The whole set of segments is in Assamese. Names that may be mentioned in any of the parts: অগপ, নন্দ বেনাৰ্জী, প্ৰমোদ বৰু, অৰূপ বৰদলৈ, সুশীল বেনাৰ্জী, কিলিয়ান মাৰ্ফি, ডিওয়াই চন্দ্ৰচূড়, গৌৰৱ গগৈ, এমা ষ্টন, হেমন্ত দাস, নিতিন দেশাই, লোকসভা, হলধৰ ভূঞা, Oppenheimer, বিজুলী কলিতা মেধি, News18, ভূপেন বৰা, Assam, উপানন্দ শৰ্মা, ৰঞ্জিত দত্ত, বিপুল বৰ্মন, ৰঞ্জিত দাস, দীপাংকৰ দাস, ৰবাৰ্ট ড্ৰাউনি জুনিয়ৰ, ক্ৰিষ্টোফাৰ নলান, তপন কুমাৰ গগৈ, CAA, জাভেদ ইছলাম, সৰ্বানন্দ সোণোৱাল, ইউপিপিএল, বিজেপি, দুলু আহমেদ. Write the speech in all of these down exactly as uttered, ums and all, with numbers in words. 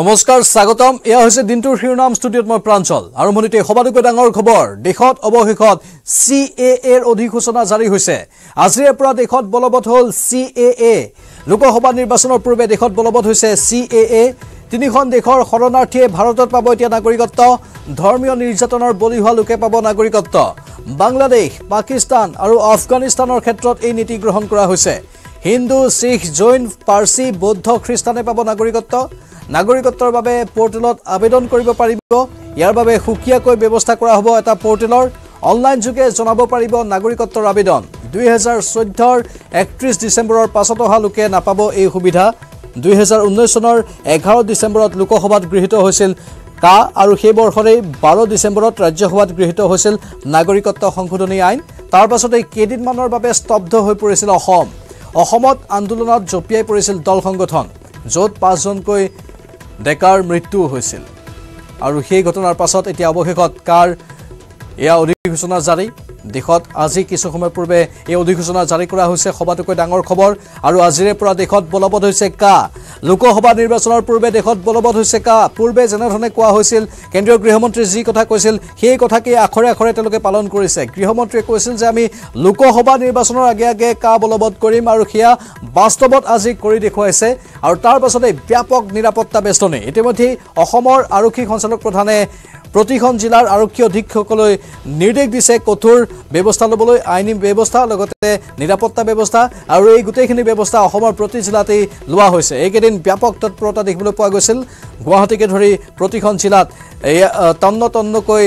নমস্কাৰ স্বাগতম এয়া হৈছে দিনটোৰ শিৰোনাম ষ্টুডিঅত মই প্ৰাঞ্চল আৰু মনিতে খবৰটো ডাঙৰ খবৰ দেশত অৱশেষত C A A ৰ অধিসূচনা জাৰি হৈছে আজিৰ পৰা দেশত বলবৎ হ'ল C A A লোকসভা নিৰ্বাচনৰ পূৰ্বে দেশত বলবৎ হৈছে C A A তিনিখন দেশৰ শৰণাৰ্থীয়ে ভাৰতত পাব এতিয়া নাগৰিকত্ব ধৰ্মীয় নিৰ্যাতনৰ বলি হোৱা লোকে পাব নাগৰিকত্ব বাংলাদেশ পাকিস্তান আৰু আফগানিস্তানৰ ক্ষেত্ৰত এই নীতি গ্ৰহণ কৰা হৈছে হিন্দু শিখ জৈন পাৰ্চী বৌদ্ধ খ্ৰীষ্টানে পাব নাগৰিকত্ব নাগৰিকত্বৰ বাবে পোৰ্টেলত আবেদন কৰিব পাৰিব ইয়াৰ বাবে হুকিয়াকৈ ব্যৱস্থা কৰা হ'ব এটা পোৰ্টেলৰ অনলাইন যোগে জনাব পাৰিব নাগৰিকত্বৰ আবেদন দুই হাজাৰ চৈধ্য একত্ৰিশ ডিসেম্বৰৰ পাছত অহা লোকে নাপাব এই সুবিধা দুই হাজাৰ ঊনৈশ চনৰ এঘাৰ ডিসেম্বৰত লোকসভাত গৃহীত হৈছিল কা আৰু সেই বৰ্ষৰে বাৰ ডিসেম্বৰত ৰাজ্যসভাত গৃহীত হৈছিল নাগৰিকত্ব সংশোধনী আইন তাৰ পাছতে কেইদিনমানৰ বাবে স্তব্ধ হৈ পৰিছিল অসম অসমত আন্দোলনত জপিয়াই পৰিছিল দল সংগঠন য'ত পাঁচজনকৈ দেকাৰ মৃত্যু হৈছিল আৰু সেই ঘটনাৰ পাছত এতিয়া অৱশেষত কাৰ এয়া অধিসূচনা জাৰি দেশত আজি কিছু সময় পূৰ্বে এই অধিসূচনা জাৰি কৰা হৈছে সবাতোকৈ ডাঙৰ খবৰ আৰু আজিৰে পৰা দেশত বলবৎ হৈছে কা লোকসভা নিৰ্বাচনৰ পূৰ্বে দেশত বলবৎ হৈছে কা পূৰ্বে জনধনে কোৱা হৈছিল কেন্দ্ৰীয় গৃহমন্ত্ৰী যি কথা কৈছিল সেই কথাকে আখৰে আখৰে তেওঁলোকে পালন কৰিছে গৃহমন্ত্ৰীয়ে কৈছিল যে আমি লোকসভা নিৰ্বাচনৰ আগে আগে কা বলবৎ কৰিম আৰু খিয়া বাস্তৱত আজি কৰি দেখুৱাইছে আৰু তাৰ পাছতে ব্যাপক নিৰাপত্তা বেষ্টনী ইতিমধ্যে অসমৰ আৰক্ষী সঞ্চালক প্ৰধানে প্ৰতিখন জিলাৰ আৰক্ষী অধীক্ষকলৈ নিৰ্দেশ দিছে কঠোৰ ব্যৱস্থা লবলৈ আইনী ব্যৱস্থা লগতে নিৰাপত্তা ব্যৱস্থা আৰু এই গুটেখিনি ব্যৱস্থা অসমৰ প্ৰতি জিলাতে লোৱা হৈছে এইকেদিন ব্যাপক তৎপৰতা দেখিবলৈ পোৱা গৈছিল গুৱাহাটীকে ধৰি প্ৰতিখন জিলাত তন্ন তন্নকৈ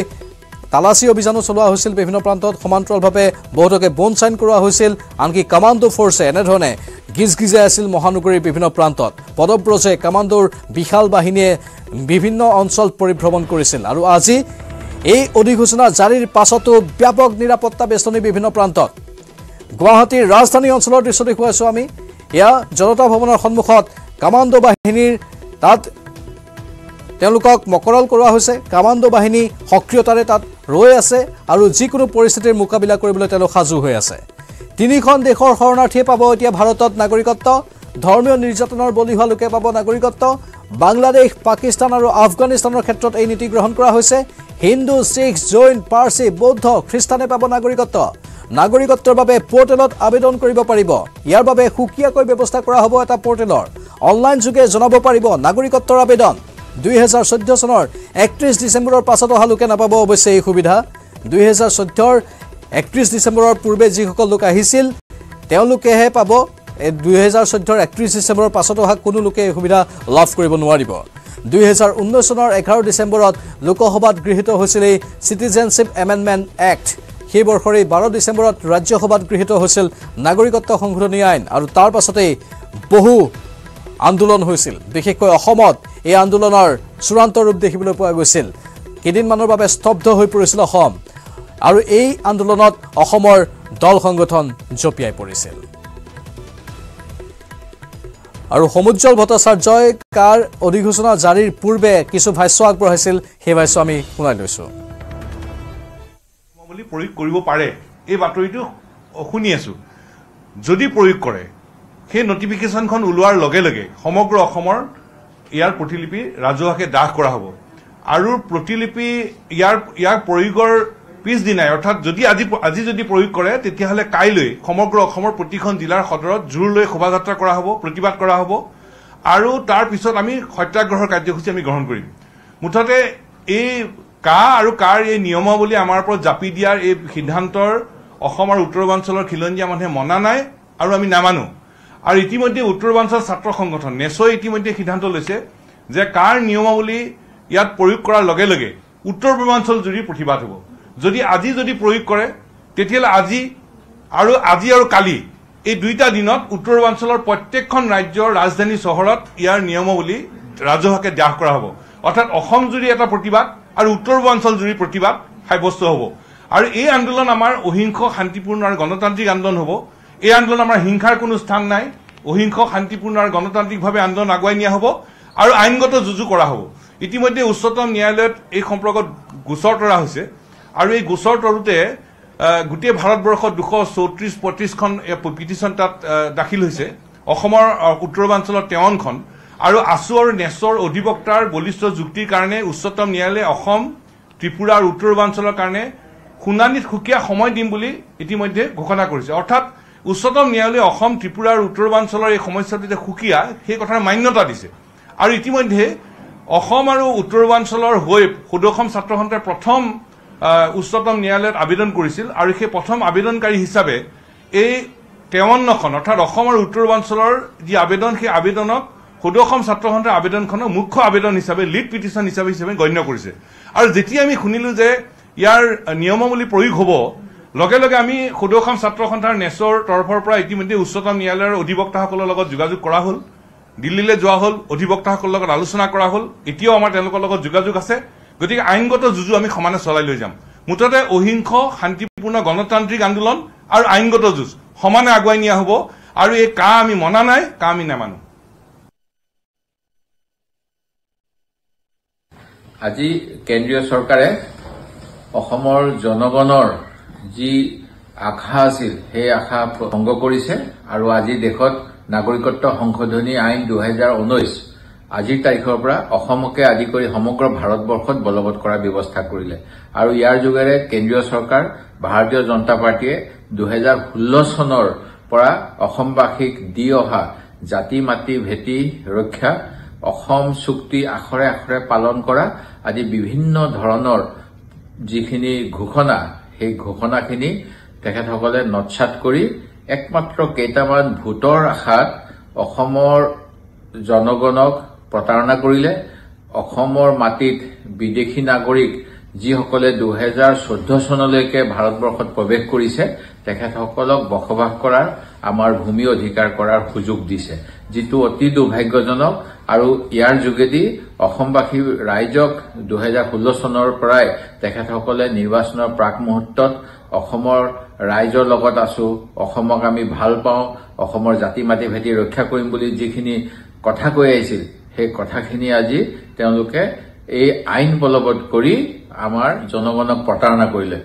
তালাচী অভিযান চলোৱা হৈছিল বিভিন্ন প্ৰান্তত সমান্তৰালভাৱে বহুতকে বন সাইন কৰা হৈছিল আনকি কমান্ডো ফৰ্চে এনেধৰণে গিজগিজাই আছিল মহানগৰীৰ বিভিন্ন প্ৰান্তত পদব্ৰজে কমান্ডোৰ বিশাল বাহিনীয়ে বিভিন্ন অঞ্চল পৰিভ্ৰমণ কৰিছিল আৰু আজি এই অধিসূচনা জাৰিৰ পাছতো ব্যাপক নিৰাপত্তা বেষ্টনী বিভিন্ন প্ৰান্তত গুৱাহাটীৰ ৰাজধানী অঞ্চলৰ দৃশ্য দেখুৱাইছো আমি ইয়া জনতা ভৱনৰ সন্মুখত কমান্ডো বাহিনীৰ তাত তেওঁলোকক মকৰল কৰা হৈছে কমান্ডো বাহিনী সক্ৰিয়তাৰে তাত ৰৈ আছে আৰু যিকোনো পৰিস্থিতিৰ মোকাবিলা কৰিবলৈ তেওঁলোক সাজু হৈ আছে তিনিখন দেশৰ শৰণাৰ্থীয়ে পাব এতিয়া ভাৰতত নাগৰিকত্ব ধৰ্মীয় নিৰ্যাতনৰ বলি হোৱা লোকে পাব নাগৰিকত্ব বাংলাদেশ পাকিস্তান আৰু আফগানিস্তানৰ ক্ষেত্ৰত এই নীতি গ্ৰহণ কৰা হৈছে হিন্দু শিখ জৈন পাৰ্চী বৌদ্ধ খ্ৰীষ্টানে পাব নাগৰিকত্ব নাগৰিকত্বৰ বাবে পোৰ্টেলত আবেদন কৰিব পাৰিব ইয়াৰ বাবে হুকিয়াকৈ ব্যৱস্থা কৰা হ'ব এটা পোৰ্টেলৰ অনলাইন যোগে জনাব পাৰিব নাগৰিকত্বৰ আবেদন দুই হাজাৰ চৈধ্য চনৰ একত্ৰিশ ডিসেম্বৰৰ পাছত অহা লোকে নাপাব অৱশ্যে এই সুবিধা দুই হাজাৰ চৈধ্যৰ একত্ৰিশ ডিসেম্বৰৰ পূৰ্বে যিসকল লোক আহিছিল তেওঁলোকেহে পাব দুই হাজাৰ চৈধ্যৰ একত্ৰিশ ডিসেম্বৰৰ পাছত অহা কোনো লোকে এই সুবিধা লাভ কৰিব নোৱাৰিব দুই হাজাৰ ঊনৈশ চনৰ এঘাৰ ডিসেম্বৰত লোকসভাত গৃহীত হৈছিল সিটিজেনশ্বিপ এমেণ্ডমেণ্ট এক্ট সেই বৰ্ষৰে বাৰ ডিসেম্বৰত ৰাজ্যসভাত গৃহীত হৈছিল নাগৰিকত্ব সংশোধনী আইন আৰু তাৰ পাছতে বহু আন্দোলন হৈছিল বিশেষকৈ অসমত এই আন্দোলনৰ চূড়ান্ত ৰূপ দেখিবলৈ পোৱা গৈছিল কেইদিনমানৰ বাবে স্তব্ধ হৈ পৰিছিল অসম আৰু এই আন্দোলনত অসমৰ দল সংগঠন জপিয়াই পৰিছিল আৰু সমুজ্জ্বল ভট্টাচাৰ্যই কাৰ অধিসূচনা জাৰিৰ পূৰ্বে কিছু ভাষ্য আগবঢ়াইছিল সেই ভাষ্য আমি শুনাই লৈছো মামুলি প্ৰয়োগ কৰিব পাৰে এই বাতৰিটো শুনি আছো যদি প্ৰয়োগ কৰে সেই নটিফিকেশনখন উলোৱাৰ লগে লগে সমগ্ৰ অসমৰ ইয়াৰ প্ৰতিলিপি ৰাজহুৱাকে দাহ কৰা হ'ব আৰু প্ৰতিলিপি ইয়াৰ ইয়াৰ প্ৰয়োগৰ পিছদিনাই অৰ্থাৎ যদি আজি আজি যদি প্ৰয়োগ কৰে তেতিয়াহ'লে কাইলৈ সমগ্ৰ অসমৰ প্ৰতিখন জিলাৰ সদৰত জোৰ লৈ শোভাযাত্ৰা কৰা হ'ব প্ৰতিবাদ কৰা হ'ব আৰু তাৰ পিছত আমি সত্যাগ্ৰহৰ কাৰ্যসূচী আমি গ্ৰহণ কৰিম মুঠতে এই কা আৰু কাৰ এই নিয়মাৱলী আমাৰ ওপৰত জাপি দিয়াৰ এই সিদ্ধান্তৰ অসম আৰু উত্তৰবাঞ্চলৰ খিলঞ্জীয়া মানুহে মনা নাই আৰু আমি নামানো আৰু ইতিমধ্যে উত্তৰবাঞ্চল ছাত্ৰ সংগঠন নেছই ইতিমধ্যে সিদ্ধান্ত লৈছে যে কাৰ নিয়মাৱলী ইয়াত প্ৰয়োগ কৰাৰ লগে লগে উত্তৰ পূৰ্বাঞ্চল জুৰি প্ৰতিবাদ হ'ব যদি আজি যদি প্ৰয়োগ কৰে তেতিয়াহ'লে আজি আৰু আজি আৰু কালি এই দুইটা দিনত উত্তৰবাঞ্চলৰ প্ৰত্যেকখন ৰাজ্যৰ ৰাজধানী চহৰত ইয়াৰ নিয়মাৱলী ৰাজহুৱাকে দাহ কৰা হ'ব অৰ্থাৎ অসম জুৰি এটা প্ৰতিবাদ আৰু উত্তৰ পূৰ্বাঞ্চল জুৰি প্ৰতিবাদ সাব্যস্ত হ'ব আৰু এই আন্দোলন আমাৰ অহিংস শান্তিপূৰ্ণ আৰু গণতান্ত্ৰিক আন্দোলন হ'ব এই আন্দোলন আমাৰ হিংসাৰ কোনো স্থান নাই অহিংস শান্তিপূৰ্ণ আৰু গণতান্ত্ৰিকভাৱে আন্দোলন আগুৱাই নিয়া হ'ব আৰু আইনগত যুঁজো কৰা হ'ব ইতিমধ্যে উচ্চতম ন্যায়ালয়ত এই সম্পৰ্কত গোচৰ তৰা হৈছে আৰু এই গোচৰ তৰুতে গোটেই ভাৰতবৰ্ষত দুশ চৌত্ৰিশ পঁয়ত্ৰিশখন পিটিশ্যন তাত দাখিল হৈছে অসমৰ উত্তৰবাঞ্চলৰ তেৱনখন আৰু আসুৰ নেছৰ অধিবক্তাৰ বলিষ্ঠ যুক্তিৰ কাৰণে উচ্চতম ন্যায়ালয়ে অসম ত্ৰিপুৰা আৰু উত্তৰবাঞ্চলৰ কাৰণে খুনানিত খুকিয়া সময় দিম বুলি ইতিমধ্যে ঘোষণা কৰিছে অৰ্থাৎ উচ্চতম ন্যায়ালয়ে অসম ত্ৰিপুৰা আৰু উত্তৰবাঞ্চলৰ এই সমস্যাতে খুকিয়া সেই কথাৰ মান্যতা দিছে আৰু ইতিমধ্যে অসম আৰু উত্তৰবাঞ্চলৰ হৈ খুদখম ছাত্ৰহন্তে প্ৰথম উচ্চতম ন্যায়ালয়ত আবেদন কৰিছিল আৰু সেই প্ৰথম আবেদনকাৰী হিচাপে এই তেৱন্নখন অৰ্থাৎ অসম আৰু উত্তৰবাঞ্চলৰ যি আবেদন সেই আবেদনক খুদখম ছাত্ৰহন্তে আবেদনখন মুখ্য আবেদন হিচাপে লিড পিটিশন হিচাপে হিচাপে গণ্য কৰিছে আৰু যেতিয়া আমি শুনিলো যে ইয়াৰ নিয়মাৱলী প্ৰয়োগ হ'ব লগে লগে আমি খুদখম ছাত্ৰহন্তাৰ নেছৰ তৰফৰ পৰা ইতিমধ্যে উচ্চতম ন্যায়ালয়ৰ অধিবক্তাসকলৰ লগত যোগাযোগ কৰা হ'ল দিল্লীলৈ যোৱা হ'ল অধিবক্তাসকলৰ লগত আলোচনা কৰা হ'ল এতিয়াও আমাৰ তেওঁলোকৰ লগত যোগাযোগ আছে গতিকে আইনগত যুঁজু আমি সমানে চলাই লৈ যাম মুঠতে অহিংস শান্তিপূৰ্ণ গণতান্ত্ৰিক আন্দোলন আৰু আইনগত যুঁজ সমানে আগুৱাই নিয়া হ'ব আৰু এই কা আমি মনা নাই কা আমি নামানো আজি কেন্দ্ৰীয় চৰকাৰে অসমৰ জনগণৰ যি আশা আছিল সেই আশা ভংগ কৰিছে আৰু আজি দেশত নাগৰিকত্ব সংশোধনী আইন দুই হাজাৰ ঊনৈশ আজিৰ তাৰিখৰ পৰা অসমকে আদি কৰি সমগ্ৰ ভাৰতবৰ্ষত বলবৎ কৰাৰ ব্যৱস্থা কৰিলে আৰু ইয়াৰ যোগেৰে কেন্দ্ৰীয় চৰকাৰ ভাৰতীয় জনতা পাৰ্টিয়ে দুই হাজাৰ ষোল্ল চনৰ পৰা অসমবাসীক দি অহা জাতি মাটি ভেটি ৰক্ষা অসম চুক্তি আখৰে আখৰে পালন কৰা আদি বিভিন্ন ধৰণৰ যিখিনি ঘোষণা সেই ঘোষণাখিনি তেখেতসকলে নৎসাত কৰি একমাত্ৰ কেইটামান ভোটৰ আশাত অসমৰ জনগণক প্ৰতাৰণা কৰিলে অসমৰ মাটিত বিদেশী নাগৰিক যিসকলে দুই হাজাৰ চৈধ্য চনলৈকে ভাৰতবৰ্ষত প্ৰৱেশ কৰিছে তেখেতসকলক বসবাস কৰাৰ আমাৰ ভূমি অধিকাৰ কৰাৰ সুযোগ দিছে যিটো অতি দুৰ্ভাগ্যজনক আৰু ইয়াৰ যোগেদি অসমবাসী ৰাইজক দুই হাজাৰ ষোল্ল চনৰ পৰাই তেখেতসকলে নিৰ্বাচনৰ প্ৰাক মুহূৰ্তত অসমৰ ৰাইজৰ লগত আছো অসমক আমি ভাল পাওঁ অসমৰ জাতি মাটি ভেটি ৰক্ষা কৰিম বুলি যিখিনি কথা কৈ আহিছিল সেই কথাখিনি আজি তেওঁলোকে এই আইন বলবৎ কৰি আমাৰ জনগণক প্ৰতাৰণা কৰিলে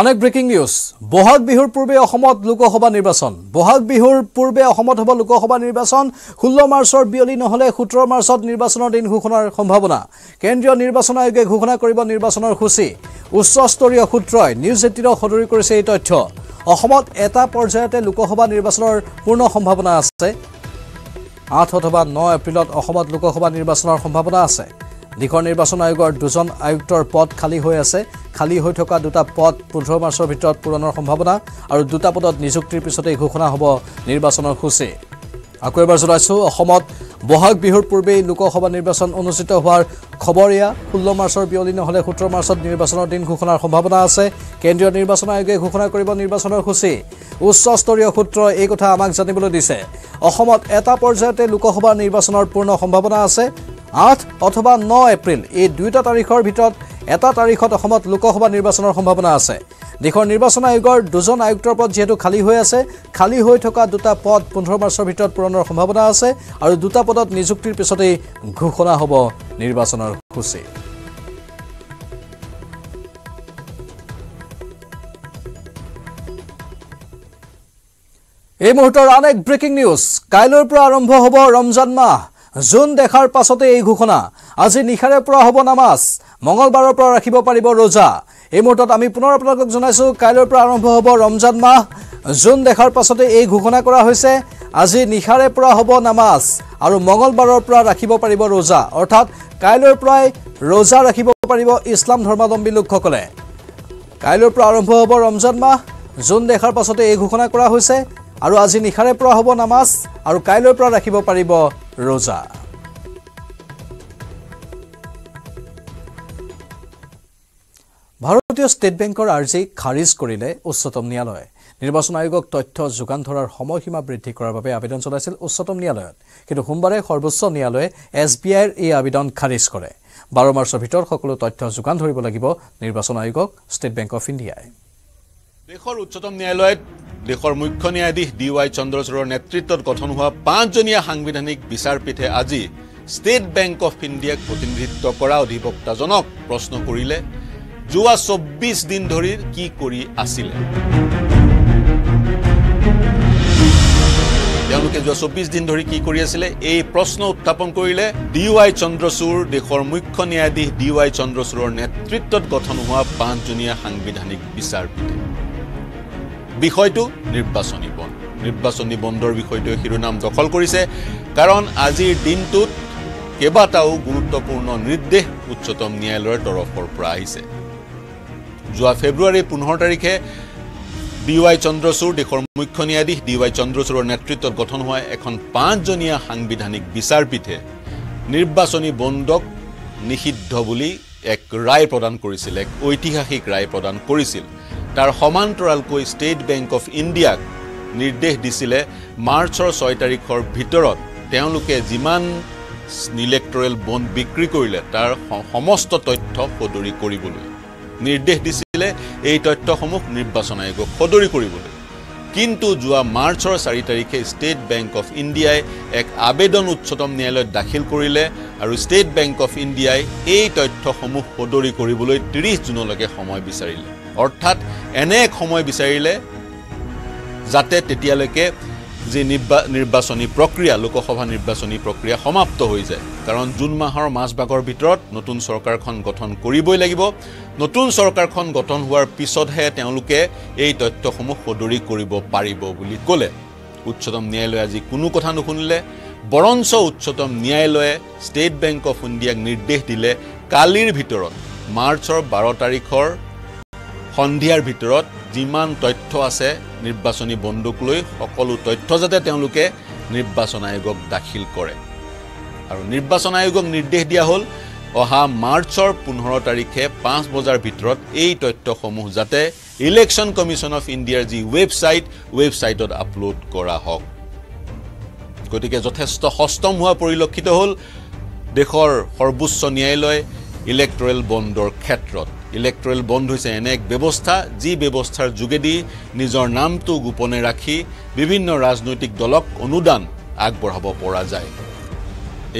অনেক ব্ৰেকিং নিউজ বহাগ বিহুৰ পূৰ্বে অসমত লোকসভা নিৰ্বাচন বহাগ বিহুৰ পূৰ্বে অসমত হ'ব লোকসভা নিৰ্বাচন ষোল্ল মাৰ্চৰ বিয়লি নহলে সোতৰ মাৰ্চত নিৰ্বাচনৰ দিন ঘোষণাৰ সম্ভাৱনা কেন্দ্ৰীয় নিৰ্বাচন আয়োগে ঘোষণা কৰিব নিৰ্বাচনৰ সূচী উচ্চস্তৰীয় সূত্ৰই নিউজ এইটিনক সদৰি কৰিছে এই তথ্য অসমত এটা পৰ্যায়তে লোকসভা নিৰ্বাচনৰ পূৰ্ণ সম্ভাৱনা আছে আঠ অথবা ন এপ্ৰিলত অসমত লোকসভা নিৰ্বাচনৰ সম্ভাৱনা আছে নিকৰ নিৰ্বাচন আয়োগৰ দুজন আয়ুক্তৰ পদ খালি হৈ আছে খালি হৈ থকা দুটা পদ পোন্ধৰ মাৰ্চৰ ভিতৰত পূৰণৰ সম্ভাৱনা আৰু দুটা পদত নিযুক্তিৰ পিছতে ঘোষণা হ'ব নিৰ্বাচনৰ সূচী আকৌ এবাৰ জনাইছো অসমত বহাগ বিহুৰ পূৰ্বে লোকসভা নিৰ্বাচন অনুষ্ঠিত হোৱাৰ খবৰয়া ষোল্ল মাৰ্চৰ বিয়লি নহলে সোতৰ মাৰ্চত নিৰ্বাচনৰ দিন ঘোষণাৰ সম্ভাৱনা আছে কেন্দ্ৰীয় নিৰ্বাচন আয়োগে ঘোষণা কৰিব নিৰ্বাচনৰ সূচী উচ্চস্তৰীয় সূত্ৰ এই কথা আমাক জানিবলৈ দিছে অসমত এটা পৰ্যায়তে লোকসভা নিৰ্বাচনৰ পূৰ্ণ সম্ভাৱনা আছে আঠ অথবা ন এপ্ৰিল এই দুটা তাৰিখৰ ভিতৰত এটা তাৰিখত অসমত লোকসভা নিৰ্বাচনৰ সম্ভাৱনা আছে দেশৰ নিৰ্বাচন আয়োগৰ দুজন আয়ুক্তৰ পদ যেহেতু খালী হৈ আছে খালী হৈ থকা দুটা পদ পোন্ধৰ মাৰ্চৰ ভিতৰত পূৰণৰ সম্ভাৱনা আছে আৰু দুটা পদত নিযুক্তিৰ পিছতেই ঘোষণা হ'ব নিৰ্বাচনৰ সূচী এই মুহূৰ্তৰ অনেক ব্ৰেকিং নিউজ কাইলৈৰ পৰা আৰম্ভ হ'ব ৰমজান মাহ জুন দেখাৰ পাছতে এই ঘোষণা আজি নিশাৰে পৰা হ'ব নামাজ মঙলবাৰৰ পৰা ৰাখিব পাৰিব ৰোজা এই মুহূৰ্তত আমি পুনৰ আপোনালোকক জনাইছো কাইলৈৰ পৰা আৰম্ভ হ'ব ৰমজান মাহ জুন দেখাৰ পাছতে এই ঘোষণা কৰা হৈছে আজি নিশাৰে পৰা হ'ব নামাজ আৰু মঙলবাৰৰ পৰা ৰাখিব পাৰিব ৰোজা অৰ্থাৎ কাইলৈৰ পৰা ৰোজা ৰাখিব পাৰিব ইছলাম ধৰ্মাৱলম্বী লোকসকলে কাইলৈৰ পৰা আৰম্ভ হ'ব ৰমজান মাহ জুন দেখাৰ পাছতে এই ঘোষণা কৰা হৈছে আৰু আজি নিশাৰে পৰা হ'ব নামাজ আৰু কাইলৈৰ পৰা ৰাখিব পাৰিব ৰোজা ভাৰতীয় ষ্টেট বেংকৰ আৰ্জি খাৰিজ কৰিলে উচ্চতম ন্যায়ালয়ে নিৰ্বাচন আয়োগক তথ্য যোগান ধৰাৰ সময়সীমা বৃদ্ধি কৰাৰ বাবে আবেদন জনাইছিল উচ্চতম ন্যায়ালয়ত কিন্তু সোমবাৰে সৰ্বোচ্চ ন্যায়ালয়ে এছ বি আইৰ এই আবেদন খাৰিজ কৰে বাৰ মাৰ্চৰ ভিতৰত সকলো তথ্য যোগান ধৰিব লাগিব নিৰ্বাচন আয়োগক ষ্টেট বেংক অফ ইণ্ডিয়াই দেশৰ উচ্চতম ন্যায়ালয়ত দেশৰ মুখ্য ন্যায়াধীশ ডি ৱাই চন্দ্ৰচূড়ৰ নেতৃত্বত গঠন হোৱা পাঁচজনীয়া সাংবিধানিক বিচাৰপীঠে আজি ষ্টেট বেংক অফ ইণ্ডিয়াক প্ৰতিনিধিত্ব কৰা অধিবক্তাজনক প্ৰশ্ন কৰিলে যোৱা চৌব্বিছ দিন ধৰি কি কৰি আছিল তেওঁলোকে যোৱা চৌব্বিশ দিন ধৰি কি কৰি আছিল এই প্ৰশ্ন উত্থাপন কৰিলে ডিওয়াই চন্দ্ৰচূড় দেশৰ মুখ্য ন্যায়াধীশ ডিওয়াই চন্দ্ৰচূড়ৰ নেতৃত্বত গঠন হোৱা পাঁচজনীয়া সাংবিধানিক বিচাৰপীঠে বিষয়টো নিৰ্বাচনী বন্ধ নিৰ্বাচনী বন্ধৰ বিষয়টো শিৰোনাম দখল কৰিছে কাৰণ আজিৰ দিনটোত কেবাটাও গুৰুত্বপূৰ্ণ নিৰ্দেশ উচ্চতম ন্যায়ালয়ৰ তৰফৰ পৰা আহিছে যোৱা ফেব্ৰুৱাৰী পোন্ধৰ তাৰিখে ডিওয়াই চন্দ্ৰচূড় দেশৰ মুখ্য ন্যায়াধীশ ডিওয়াই চন্দ্ৰচূড়ৰ নেতৃত্বত গঠন হোৱা এখন পাঁচজনীয়া সাংবিধানিক বিচাৰপীঠে নিৰ্বাচনী বন্ধক নিষিদ্ধ বুলি এক ৰায় প্ৰদান কৰিছিল এক ঐতিহাসিক ৰায় প্ৰদান কৰিছিল তাৰ সমান্তৰালকৈ ষ্টেট বেংক অফ ইণ্ডিয়াক নিৰ্দেশ দিছিল মাৰ্চৰ ছয় তাৰিখৰ ভিতৰত তেওঁলোকে যিমান ইলেক্টৰেল বন্ড বিক্ৰী কৰিলে তাৰ সমস্ত তথ্য সদৰি কৰিবলৈ নিৰ্দেশ দিছিল এই তথ্যসমূহ নিৰ্বাচন আয়োগক সদৰি কৰিবলৈ কিন্তু যোৱা মাৰ্চৰ চাৰি তাৰিখে ষ্টেট বেংক অফ ইণ্ডিয়াই এক আবেদন উচ্চতম ন্যায়ালয়ত দাখিল কৰিলে আৰু ষ্টেট বেংক অফ ইণ্ডিয়াই এই তথ্যসমূহ সদৰি কৰিবলৈ ত্ৰিশ জুনলৈকে সময় বিচাৰিলে অৰ্থাৎ এনে এক সময় বিচাৰিলে যাতে তেতিয়ালৈকে যে নিৰ্বাচনী প্ৰক্ৰিয়া লোকসভা নিৰ্বাচনী প্ৰক্ৰিয়া সমাপ্ত হৈ যায় কাৰণ জুন মাহৰ মাজভাগৰ ভিতৰত নতুন চৰকাৰখন গঠন কৰিবই লাগিব নতুন চৰকাৰখন গঠন হোৱাৰ পিছতহে তেওঁলোকে এই তথ্যসমূহ সদৰি কৰিব পাৰিব বুলি ক'লে উচ্চতম ন্যায়ালয়ে আজি কোনো কথা নুশুনিলে বৰঞ্চ উচ্চতম ন্যায়ালয়ে ষ্টেট বেংক অফ ইণ্ডিয়াক নিৰ্দেশ দিলে কালিৰ ভিতৰত মাৰ্চৰ বাৰ তাৰিখৰ সন্ধিয়াৰ ভিতৰত যিমান তথ্য আছে নিৰ্বাচনী বন্ধক লৈ সকলো তথ্য যাতে তেওঁলোকে নিৰ্বাচন আয়োগক দাখিল কৰে আৰু নিৰ্বাচন আয়োগক নিৰ্দেশ দিয়া হ'ল অহা মাৰ্চৰ পোন্ধৰ তাৰিখে পাঁচ বজাৰ ভিতৰত এই তথ্যসমূহ যাতে ইলেকশ্যন কমিশ্যন অফ ইণ্ডিয়াৰ যি ৱেবছাইট ৱেবছাইটত আপলোড কৰা হওক গতিকে যথেষ্ট হস্তম হোৱা পৰিলক্ষিত হ'ল দেশৰ সৰ্বোচ্চ ন্যায়ালয় ইলেক্টৰেল বণ্ডৰ ক্ষেত্ৰত ইলেক্ট্ৰেল বন্ধ হৈছে এনে এক ব্যৱস্থা যি ব্যৱস্থাৰ যোগেদি নিজৰ নামটো গোপনে ৰাখি বিভিন্ন ৰাজনৈতিক দলক অনুদান আগবঢ়াব পৰা যায়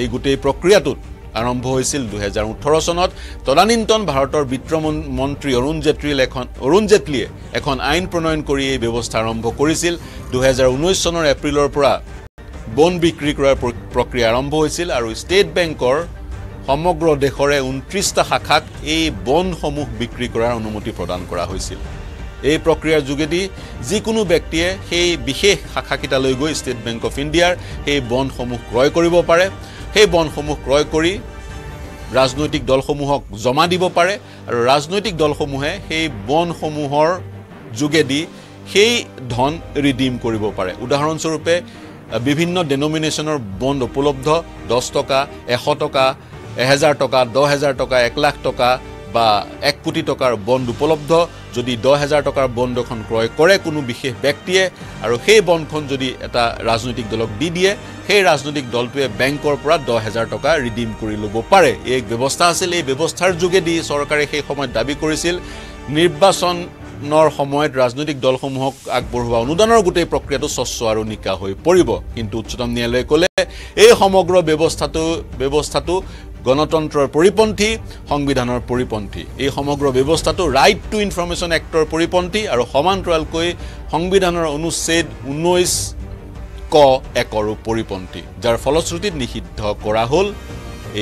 এই গোটেই প্ৰক্ৰিয়াটোত আৰম্ভ হৈছিল দুই হাজাৰ ওঠৰ চনত তদানীন্তন ভাৰতৰ বিত্ত মন্ত্ৰী অৰুণ জেটলীৰ এখন অৰুণ জেটলীয়ে এখন আইন প্ৰণয়ন কৰি এই ব্যৱস্থা আৰম্ভ কৰিছিল দুই হাজাৰ ঊনৈশ চনৰ এপ্ৰিলৰ পৰা বন বিক্ৰী কৰাৰ প্ৰক্ৰিয়া আৰম্ভ হৈছিল আৰু ষ্টেট বেংকৰ সমগ্ৰ দেশৰে ঊনত্ৰিশটা শাখাক এই বনসমূহ বিক্ৰী কৰাৰ অনুমতি প্ৰদান কৰা হৈছিল এই প্ৰক্ৰিয়াৰ যোগেদি যিকোনো ব্যক্তিয়ে সেই বিশেষ শাখাকিটালৈ গৈ ষ্টেট বেংক অফ ইণ্ডিয়াৰ সেই বনসমূহ ক্ৰয় কৰিব পাৰে সেই বনসমূহ ক্ৰয় কৰি ৰাজনৈতিক দলসমূহক জমা দিব পাৰে আৰু ৰাজনৈতিক দলসমূহে সেই বনসমূহৰ যোগেদি সেই ধন ৰিডিম কৰিব পাৰে উদাহৰণস্বৰূপে বিভিন্ন ডেনমিনেশ্যনৰ বন্ড উপলব্ধ দহ টকা এশ টকা এহেজাৰ টকা দহ হেজাৰ টকা এক লাখ টকা বা এক কোটি টকাৰ বণ্ড উপলব্ধ যদি দহ হেজাৰ টকাৰ বণ্ড এখন ক্ৰয় কৰে কোনো বিশেষ ব্যক্তিয়ে আৰু সেই বণ্ডখন যদি এটা ৰাজনৈতিক দলক দি দিয়ে সেই ৰাজনৈতিক দলটোৱে বেংকৰ পৰা দহ হেজাৰ টকা ৰিডিম কৰি ল'ব পাৰে এই এক ব্যৱস্থা আছিল এই ব্যৱস্থাৰ যোগেদি চৰকাৰে সেই সময়ত দাবী কৰিছিল নিৰ্বাচনৰ সময়ত ৰাজনৈতিক দলসমূহক আগবঢ়োৱা অনুদানৰ গোটেই প্ৰক্ৰিয়াটো স্বচ্ছ আৰু নিকা হৈ পৰিব কিন্তু উচ্চতম ন্যায়ালয়ে ক'লে এই সমগ্ৰ ব্যৱস্থাটো ব্যৱস্থাটো গণতন্ত্ৰৰ পৰিপন্থী সংবিধানৰ পৰিপন্থী এই সমগ্ৰ ব্যৱস্থাটো ৰাইট টু ইনফৰমেশ্যন এক্টৰ পৰিপন্থী আৰু সমান্তৰালকৈ সংবিধানৰ অনুচ্ছেদ ঊনৈশ ক একৰো পৰিপন্থী যাৰ ফলশ্ৰুতিত নিষিদ্ধ কৰা হ'ল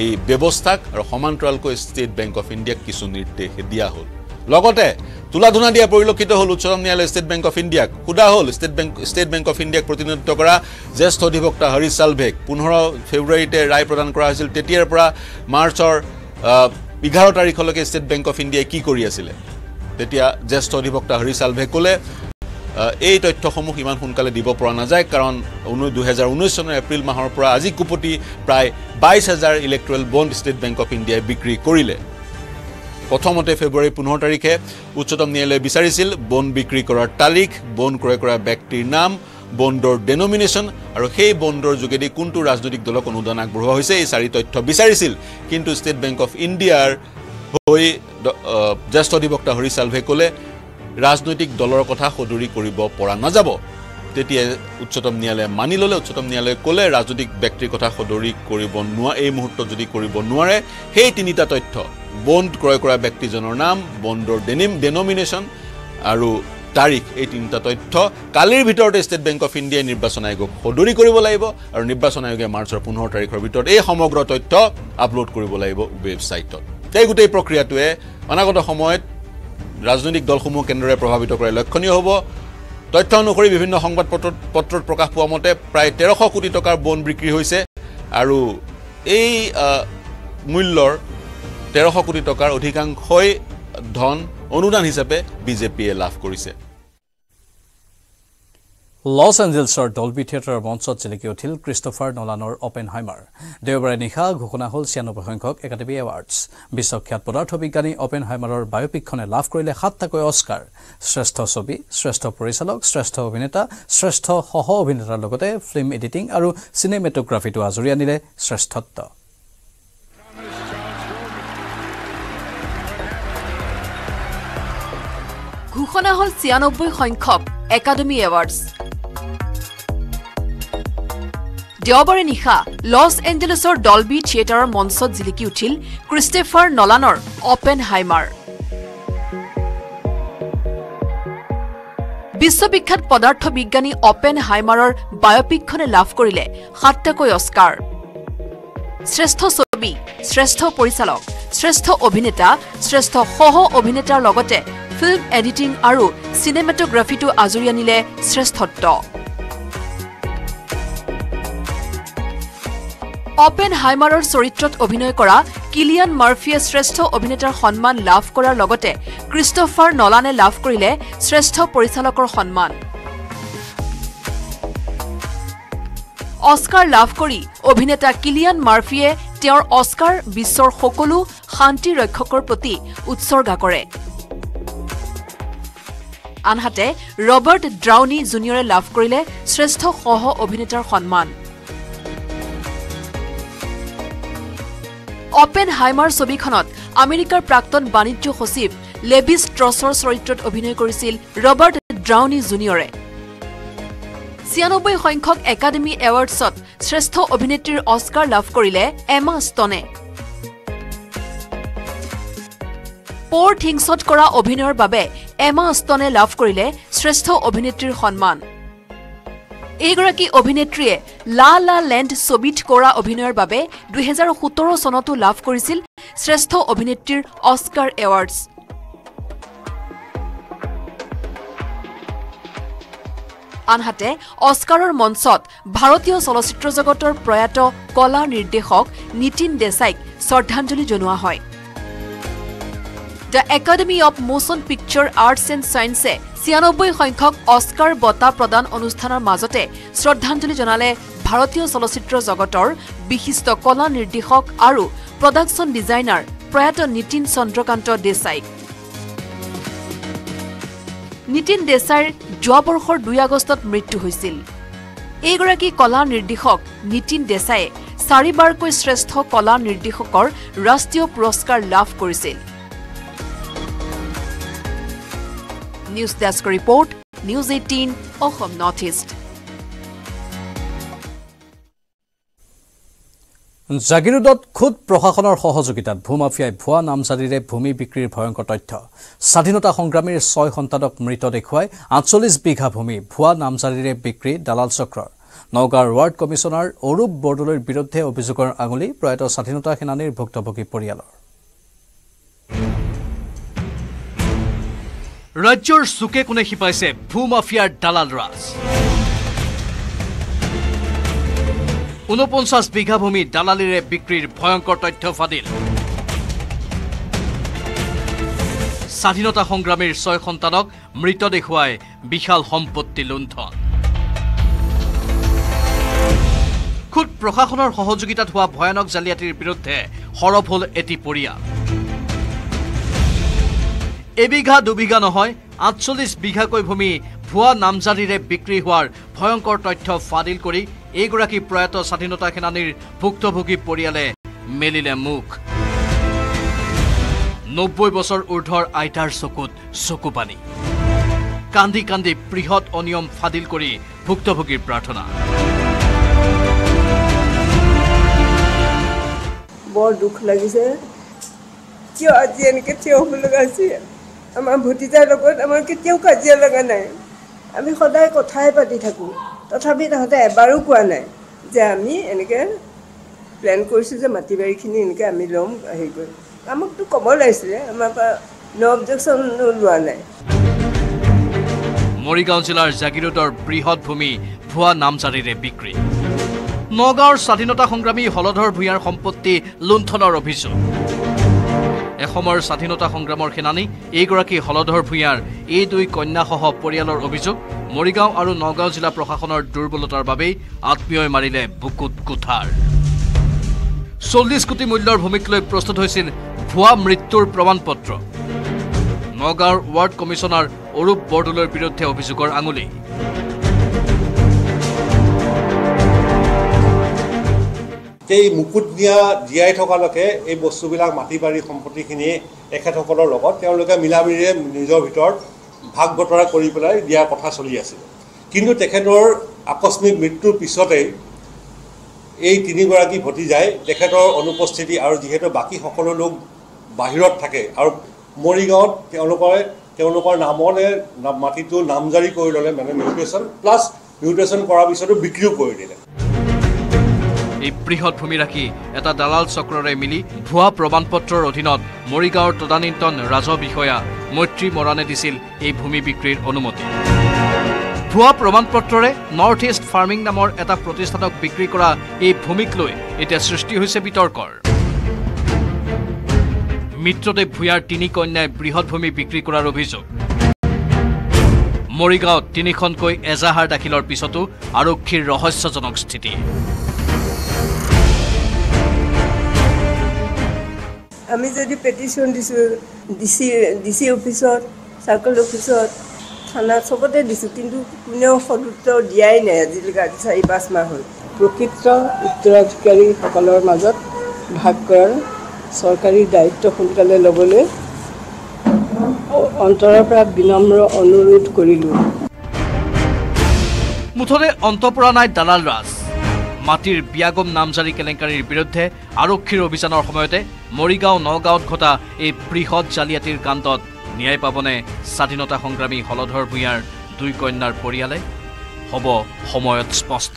এই ব্যৱস্থাক আৰু সমান্তৰালকৈ ষ্টেট বেংক অফ ইণ্ডিয়াক কিছু নিৰ্দেশ দিয়া হ'ল লগতে তুলা ধুনা দিয়া পৰিলক্ষিত হ'ল উচ্চতম ন্যায়ালয়ে ষ্টেট বেংক অফ ইণ্ডিয়াক সোধা হ'ল state bank state bank of ইণ্ডিয়াক প্ৰতিনিধিত্ব কৰা জ্যেষ্ঠ অধিবক্তা হৰিশ চালভেক পোন্ধৰ ফেব্ৰুৱাৰীতে ৰায় প্ৰদান কৰা হৈছিল তেতিয়াৰ পৰা মাৰ্চৰ এঘাৰ তাৰিখলৈকে ষ্টেট বেংক অফ ইণ্ডিয়াই কি কৰি আছিলে তেতিয়া জ্যেষ্ঠ অধিবক্তা হৰিশ চালভেক ক'লে এই তথ্যসমূহ ইমান সোনকালে দিব পৰা নাযায় কাৰণ দুহেজাৰ ঊনৈছ চনৰ এপ্ৰিল মাহৰ পৰা আজি কোপতি প্ৰায় বাইছ হাজাৰ electoral bond state bank of ইণ্ডিয়াই বিক্ৰী কৰিলে প্ৰথমতে ফেব্ৰুৱাৰী পোন্ধৰ তাৰিখে উচ্চতম ন্যায়ালয়ে বিচাৰিছিল বন বিক্ৰী কৰাৰ তাৰিখ বন ক্ৰয় কৰা ব্যক্তিৰ নাম বণ্ডৰ ডেনমিনেশ্যন আৰু সেই বণ্ডৰ যোগেদি কোনটো ৰাজনৈতিক দলক অনুদান আগবঢ়োৱা হৈছে এই চাৰি তথ্য বিচাৰিছিল কিন্তু ষ্টেট বেংক অফ ইণ্ডিয়াৰ হৈ জ্যেষ্ঠ অধিবক্তা হৰিশ চালভে ক'লে ৰাজনৈতিক দলৰ কথা সদৰি কৰিব পৰা নাযাব তেতিয়া উচ্চতম ন্যায়ালয়ে মানি ল'লে উচ্চতম ন্যায়ালয়ে ক'লে ৰাজনৈতিক ব্যক্তিৰ কথা সদৰি কৰিব নোৱা এই মুহূৰ্তত যদি কৰিব নোৱাৰে সেই তিনিটা তথ্য বন্ড ক্ৰয় কৰা ব্যক্তিজনৰ নাম বণ্ডৰ ডেনিম ডেনমিনেশ্যন আৰু তাৰিখ এই তিনটা তথ্য কালিৰ ভিতৰতে ষ্টেট বেংক অফ ইন্ডিয়া নিৰ্বাচন আয়োগক সদৰি কৰিব লাগিব আৰু নিৰ্বাচন আয়োগে মাৰ্চৰ পোন্ধৰ তাৰিখৰ ভিতৰত এই সমগ্ৰ তথ্য আপলোড কৰিব লাগিব ৱেবছাইটত এই গোটেই প্ৰক্ৰিয়াটোৱে অনাগত সময়ত ৰাজনৈতিক দলসমূহ কেন্দ্ৰৰে প্ৰভাৱিত কৰে লক্ষণীয় হ'ব তথ্য অনুসৰি বিভিন্ন সংবাদপত্ৰত পত্ৰত প্ৰকাশ পোৱা মতে প্ৰায় তেৰশ কোটি টকাৰ বন বিক্ৰী হৈছে আৰু এই মূল্যৰ তেৰশ কোটি টকাৰ অধিকাংশই ধন অনুদান হিচাপে বিজেপিয়ে লাভ কৰিছে Los Angeles or Dolby Theatre Monsot Jelikotil, Christopher Nolan or Oppenheimer. Deobare Niha, Gukuna Hol, Sianobahankok, Academy Awards. Bishop Katpodar Tobikani, Oppenheimer or Biopic Cone Lafkrile, Hatakoi Oscar. Sresto Sobi, Sresto Porisalok, Sresto Vineta, Sresto Hoho Vineta Logote, Film Editing, Aru, Cinematography to Azurianile, Srestotto. Gukuna Hol, Sianobahankok, Academy Awards. Deobare Niha, Los Angeles or Dolby Theatre Monsot Ziliki Uthil, Christopher Nolan or Oppenheimer. Bisobikhat Podartho Bigyani Oppenheimer or Biopic Khone Lav Korile, Hatakoi Oscar. Shrestho Sobi, Shrestho Porisalok, Shrestho Obhineta, Shrestho Hoho Obhinetar Logote, Film Editing Aru, Cinematography to Azuri Anile, Shrestotto. Oppenheimerৰ চৰিত্ৰত অভিনয় কৰা কিলিয়ান মাৰ্ফিয়ে শ্ৰেষ্ঠ অভিনেতাৰ সন্মান লাভ কৰাৰ লগতে ক্ৰিষ্টোফাৰ নলানে লাভ কৰিলে শ্ৰেষ্ঠ পৰিচালকৰ সন্মান অস্কাৰ লাভ কৰি অভিনেতা কিলিয়ান মাৰ্ফিয়ে তেওঁৰ অস্কাৰ বিশ্বৰ সকলো শান্তি ৰক্ষকৰ প্ৰতি উৎসৰ্গা কৰে আনহাতে ৰবাৰ্ট ড্ৰাউনি জুনিয়ৰে লাভ কৰিলে শ্ৰেষ্ঠ সহ অভিনেতাৰ সন্মান Oppenheimer ছবিখনত আমেৰিকাৰ প্ৰাক্তন বাণিজ্য সচিব লেভি ষ্ট্ৰছৰ চৰিত্ৰত অভিনয় কৰিছিল ৰবাৰ্ট ড্ৰাউনি জুনিয়ৰে ninety সংখ্যক একাডেমি এৱাৰ্ডছত শ্ৰেষ্ঠ অভিনেত্ৰীৰ অস্কাৰ লাভ কৰিলে এমা ষ্টনে পৰ থিংছত কৰা অভিনয়ৰ বাবে এমা ষ্টনে লাভ কৰিলে শ্ৰেষ্ঠ অভিনেত্ৰীৰ সন্মান এগৰাকী অভিনেত্ৰীয়ে লা লা লেণ্ড ছবিত কৰা অভিনয়ৰ বাবে দুই হাজাৰ সোতৰ চনতো লাভ কৰিছিল শ্ৰেষ্ঠ অভিনেত্ৰীৰ অস্কাৰ এৱাৰ্ডছ আনহাতে অস্কাৰৰ মঞ্চত ভাৰতীয় চলচ্চিত্ৰ জগতৰ প্ৰয়াত কলা নিৰ্দেশক নিতিন দেশাইক শ্ৰদ্ধাঞ্জলি জনোৱা হয় The Academy of Motion Picture Arts and Science ninety সংখ্যক অস্কাৰ বঁটা প্ৰদান অনুষ্ঠানৰ মাজতে শ্ৰদ্ধাঞ্জলি জনালে ভাৰতীয় চলচ্চিত্ৰ জগতৰ বিশিষ্ট কলা নিৰ্দেশক আৰু প্ৰডাকচন ডিজাইনাৰ প্ৰয়াত নিতিন চন্দ্ৰকান্ত দেশাই নিতিন দেশাইৰ যোৱা বৰ্ষৰ দুই আগষ্টত মৃত্যু হৈছিল এইগৰাকী কলা নিৰ্দেশক নিতিন দেশাই চাৰিবাৰকৈ শ্ৰেষ্ঠ কলা নিৰ্দেশকৰ ৰাষ্ট্ৰীয় পুৰস্কাৰ লাভ কৰিছিল News Desk Report, News eighteen, Assam Northeast. জাগিৰোডত খুদ প্ৰশাসনৰ সহযোগিতাত ভূমাফিয়াই ভুৱা নামজাৰিৰে ভূমি বিক্ৰীৰ ভয়ংকৰ তথ্য স্বাধীনতা সংগ্ৰামীৰ ছয় সন্তানক মৃত দেখুৱাই আঠচল্লিছ বিঘা ভূমি ভুৱা নামজাৰিৰে বিক্ৰী দালাল চক্ৰৰ নওগাঁৰ ৱাৰ্ড কমিছনাৰ অৰূপ বৰদলৈৰ বিৰুদ্ধে অভিযোগৰ আঙুলি প্ৰয়াত স্বাধীনতা সেনানীৰ ভুক্তভোগী পৰিয়ালৰ ৰাজ্যৰ সুকে কোনে হিপাইছে ভূমাফিয়াৰ দালাল ৰাজ ঊনপঞ্চাছ বিঘা ভূমি দালালিৰে বিক্ৰীৰ ভয়ংকৰ তথ্য ফাদিল স্বাধীনতা সংগ্ৰামীৰ ছয় সন্তানক মৃত দেখুৱাই বিশাল সম্পত্তি লুণ্ঠন খুদ প্ৰশাসনৰ সহযোগিতাত হোৱা ভয়ানক জালিয়াতিৰ বিৰুদ্ধে হৰফ হল এটি পৰিয়াল এবিঘা দুবিঘা নহয় আঠচল্লিছ বিঘাকৈ ভূমি ভুৱা নামজাৰিৰে বিক্ৰী হোৱাৰ ভয়ংকৰ তথ্য ফাদিল কৰি এইগৰাকী প্ৰয়াত স্বাধীনতা সেনানীৰ ভুক্তভোগী পৰিয়ালে মেলিলে মুখ নব্বৈ বছৰ ঊৰ্ধৰ আইতাৰ চকুত চকুপানী কান্দি কান্দি বৃহৎ অনিয়ম ফাদিল কৰি ভুক্তভোগীৰ প্ৰাৰ্থনা বৰ দুখ লাগিছে কিয় আজি এনেকৈ থিয় হ'ব লগা হৈছে আমার ভতিজার লগত আমার কেতিয়াও কাজিয়া লাগা নাই আমি সদায় কথাই পাতি থাকো তথাপি তাহতে এবাৰো কোৱা নাই যে আমি এনেকে প্ল্যান কৰিছো যে মাটিবাৰীখিনি এনেকে আমি লম হেই কৰি আমাকটো কবল আইছিলে আমাৰ নো অবজেকশন লোৱা নাই মৰিগাঁও জিলাৰ জাগিৰোডৰ বৃহৎ ভূমি ভুৱা নামজাৰিৰে বিক্ৰী নগাঁৱৰ স্বাধীনতা সংগ্ৰামী হলধৰ ভূঞাৰ সম্পত্তি লুণ্ঠনৰ অভিযোগ এখমৰ স্বাধীনতা সংগ্ৰামৰ সেনানী এইগৰাকী হলধৰ ভূঞাৰ এই দুই কন্যা সহ পৰিয়ালৰ অভিযোগ মৰিগাঁও আৰু নগাঁও জিলা প্ৰশাসনৰ দুৰ্বলতাৰ বাবে আত্মীয়ই মাৰিলে বুকুত কুঠাৰ চল্লিশ কোটি মূল্যৰ ভূমিক লৈ প্ৰস্তুত হৈছিল ভুৱা মৃত্যুৰ প্ৰমাণপত্ৰ নগাঁৱৰ ৱাৰ্ড কমিশনাৰ অৰূপ বৰদলৈৰ বিৰুদ্ধে অভিযোগৰ আঙুলি এই মুকুট দিয়া জিয়াই থকালকে এই বস্তুবিলাক মাটিবাৰী সম্পত্তিখিনি এখেতসকলৰ লগত তেওঁলোকে মিলামিৰে নিজৰ ভিতৰত ভাগ বতৰা কৰি পেলাই দিয়া কথা চলি আছিল কিন্তু তেখেতৰ আকস্মিক মৃত্যুৰ পিছতে এই তিনিগৰাকী ভতিজাই তেখেতৰ অনুপস্থিতি আৰু যিহেতু বাকী সকলো লোক বাহিৰত থাকে আৰু মৰিগাঁৱত তেওঁলোকৰ তেওঁলোকৰ নামৰে মাটিটো নামজাৰি কৰি ল'লে মানে মিউটেশ্যন প্লাছ মিউটেশ্যন কৰাৰ পিছতো বিক্ৰীও কৰি দিলে এই বৃহৎ ভূমি ৰাখি এটা দালাল চক্ৰৰে মিলি ভুৱা প্ৰমাণপত্ৰৰ অধীনত মৰিগাঁৱৰ তদানীন্তন ৰাজহ বিষয়া মৈত্ৰী মৰাণে দিছিল এই ভূমি বিক্ৰীৰ অনুমতি ভুৱা প্ৰমাণপত্ৰৰে নৰ্থ ইষ্ট ফাৰ্মিং নামৰ এটা প্ৰতিষ্ঠানক বিক্ৰী কৰা এই ভূমিক লৈ এতিয়া সৃষ্টি হৈছে বিতৰ্কৰ মিত্ৰদেৱ ভূঞাৰ তিনি কন্যাই বৃহৎ ভূমি বিক্ৰী কৰাৰ অভিযোগ মৰিগাঁৱত তিনিখনকৈ এজাহাৰ দাখিলৰ পিছতো আৰক্ষীৰ ৰহস্যজনক স্থিতি আমি যদি পেটিশন দিছো ডিসি ডিসি অফিসত সাৰ্কল অফিসত থানা সবতে দিছো কিন্তু কোনেও সদুত্তৰ দিয়াই নাই আজিলৈকে চাৰি পাঁচ মাহ হ'ল প্ৰকৃত উত্তৰাধিকাৰীসকলৰ মাজত ভাগ কৰাৰ চৰকাৰী দায়িত্ব সোনকালে ল'বলৈ অন্তৰৰ পৰা বিনম্ৰ অনুৰোধ কৰিলো মুঠতে অন্তপৰা নাই দালাল ৰাজ মাটিৰ বিয়াগম নামজাৰি কেলেংকাৰীৰ বিৰুদ্ধে আৰক্ষীৰ অভিযানৰ সময়তে মৰিগাঁও নগাঁৱত ঘটা এই বৃহৎ জালিয়াতিৰ কাণ্ডত ন্যায় পাবনে স্বাধীনতা সংগ্ৰামী হলধৰ ভূঞাৰ দুই কন্যাৰ পৰিয়ালে হ'ব সময়ত স্পষ্ট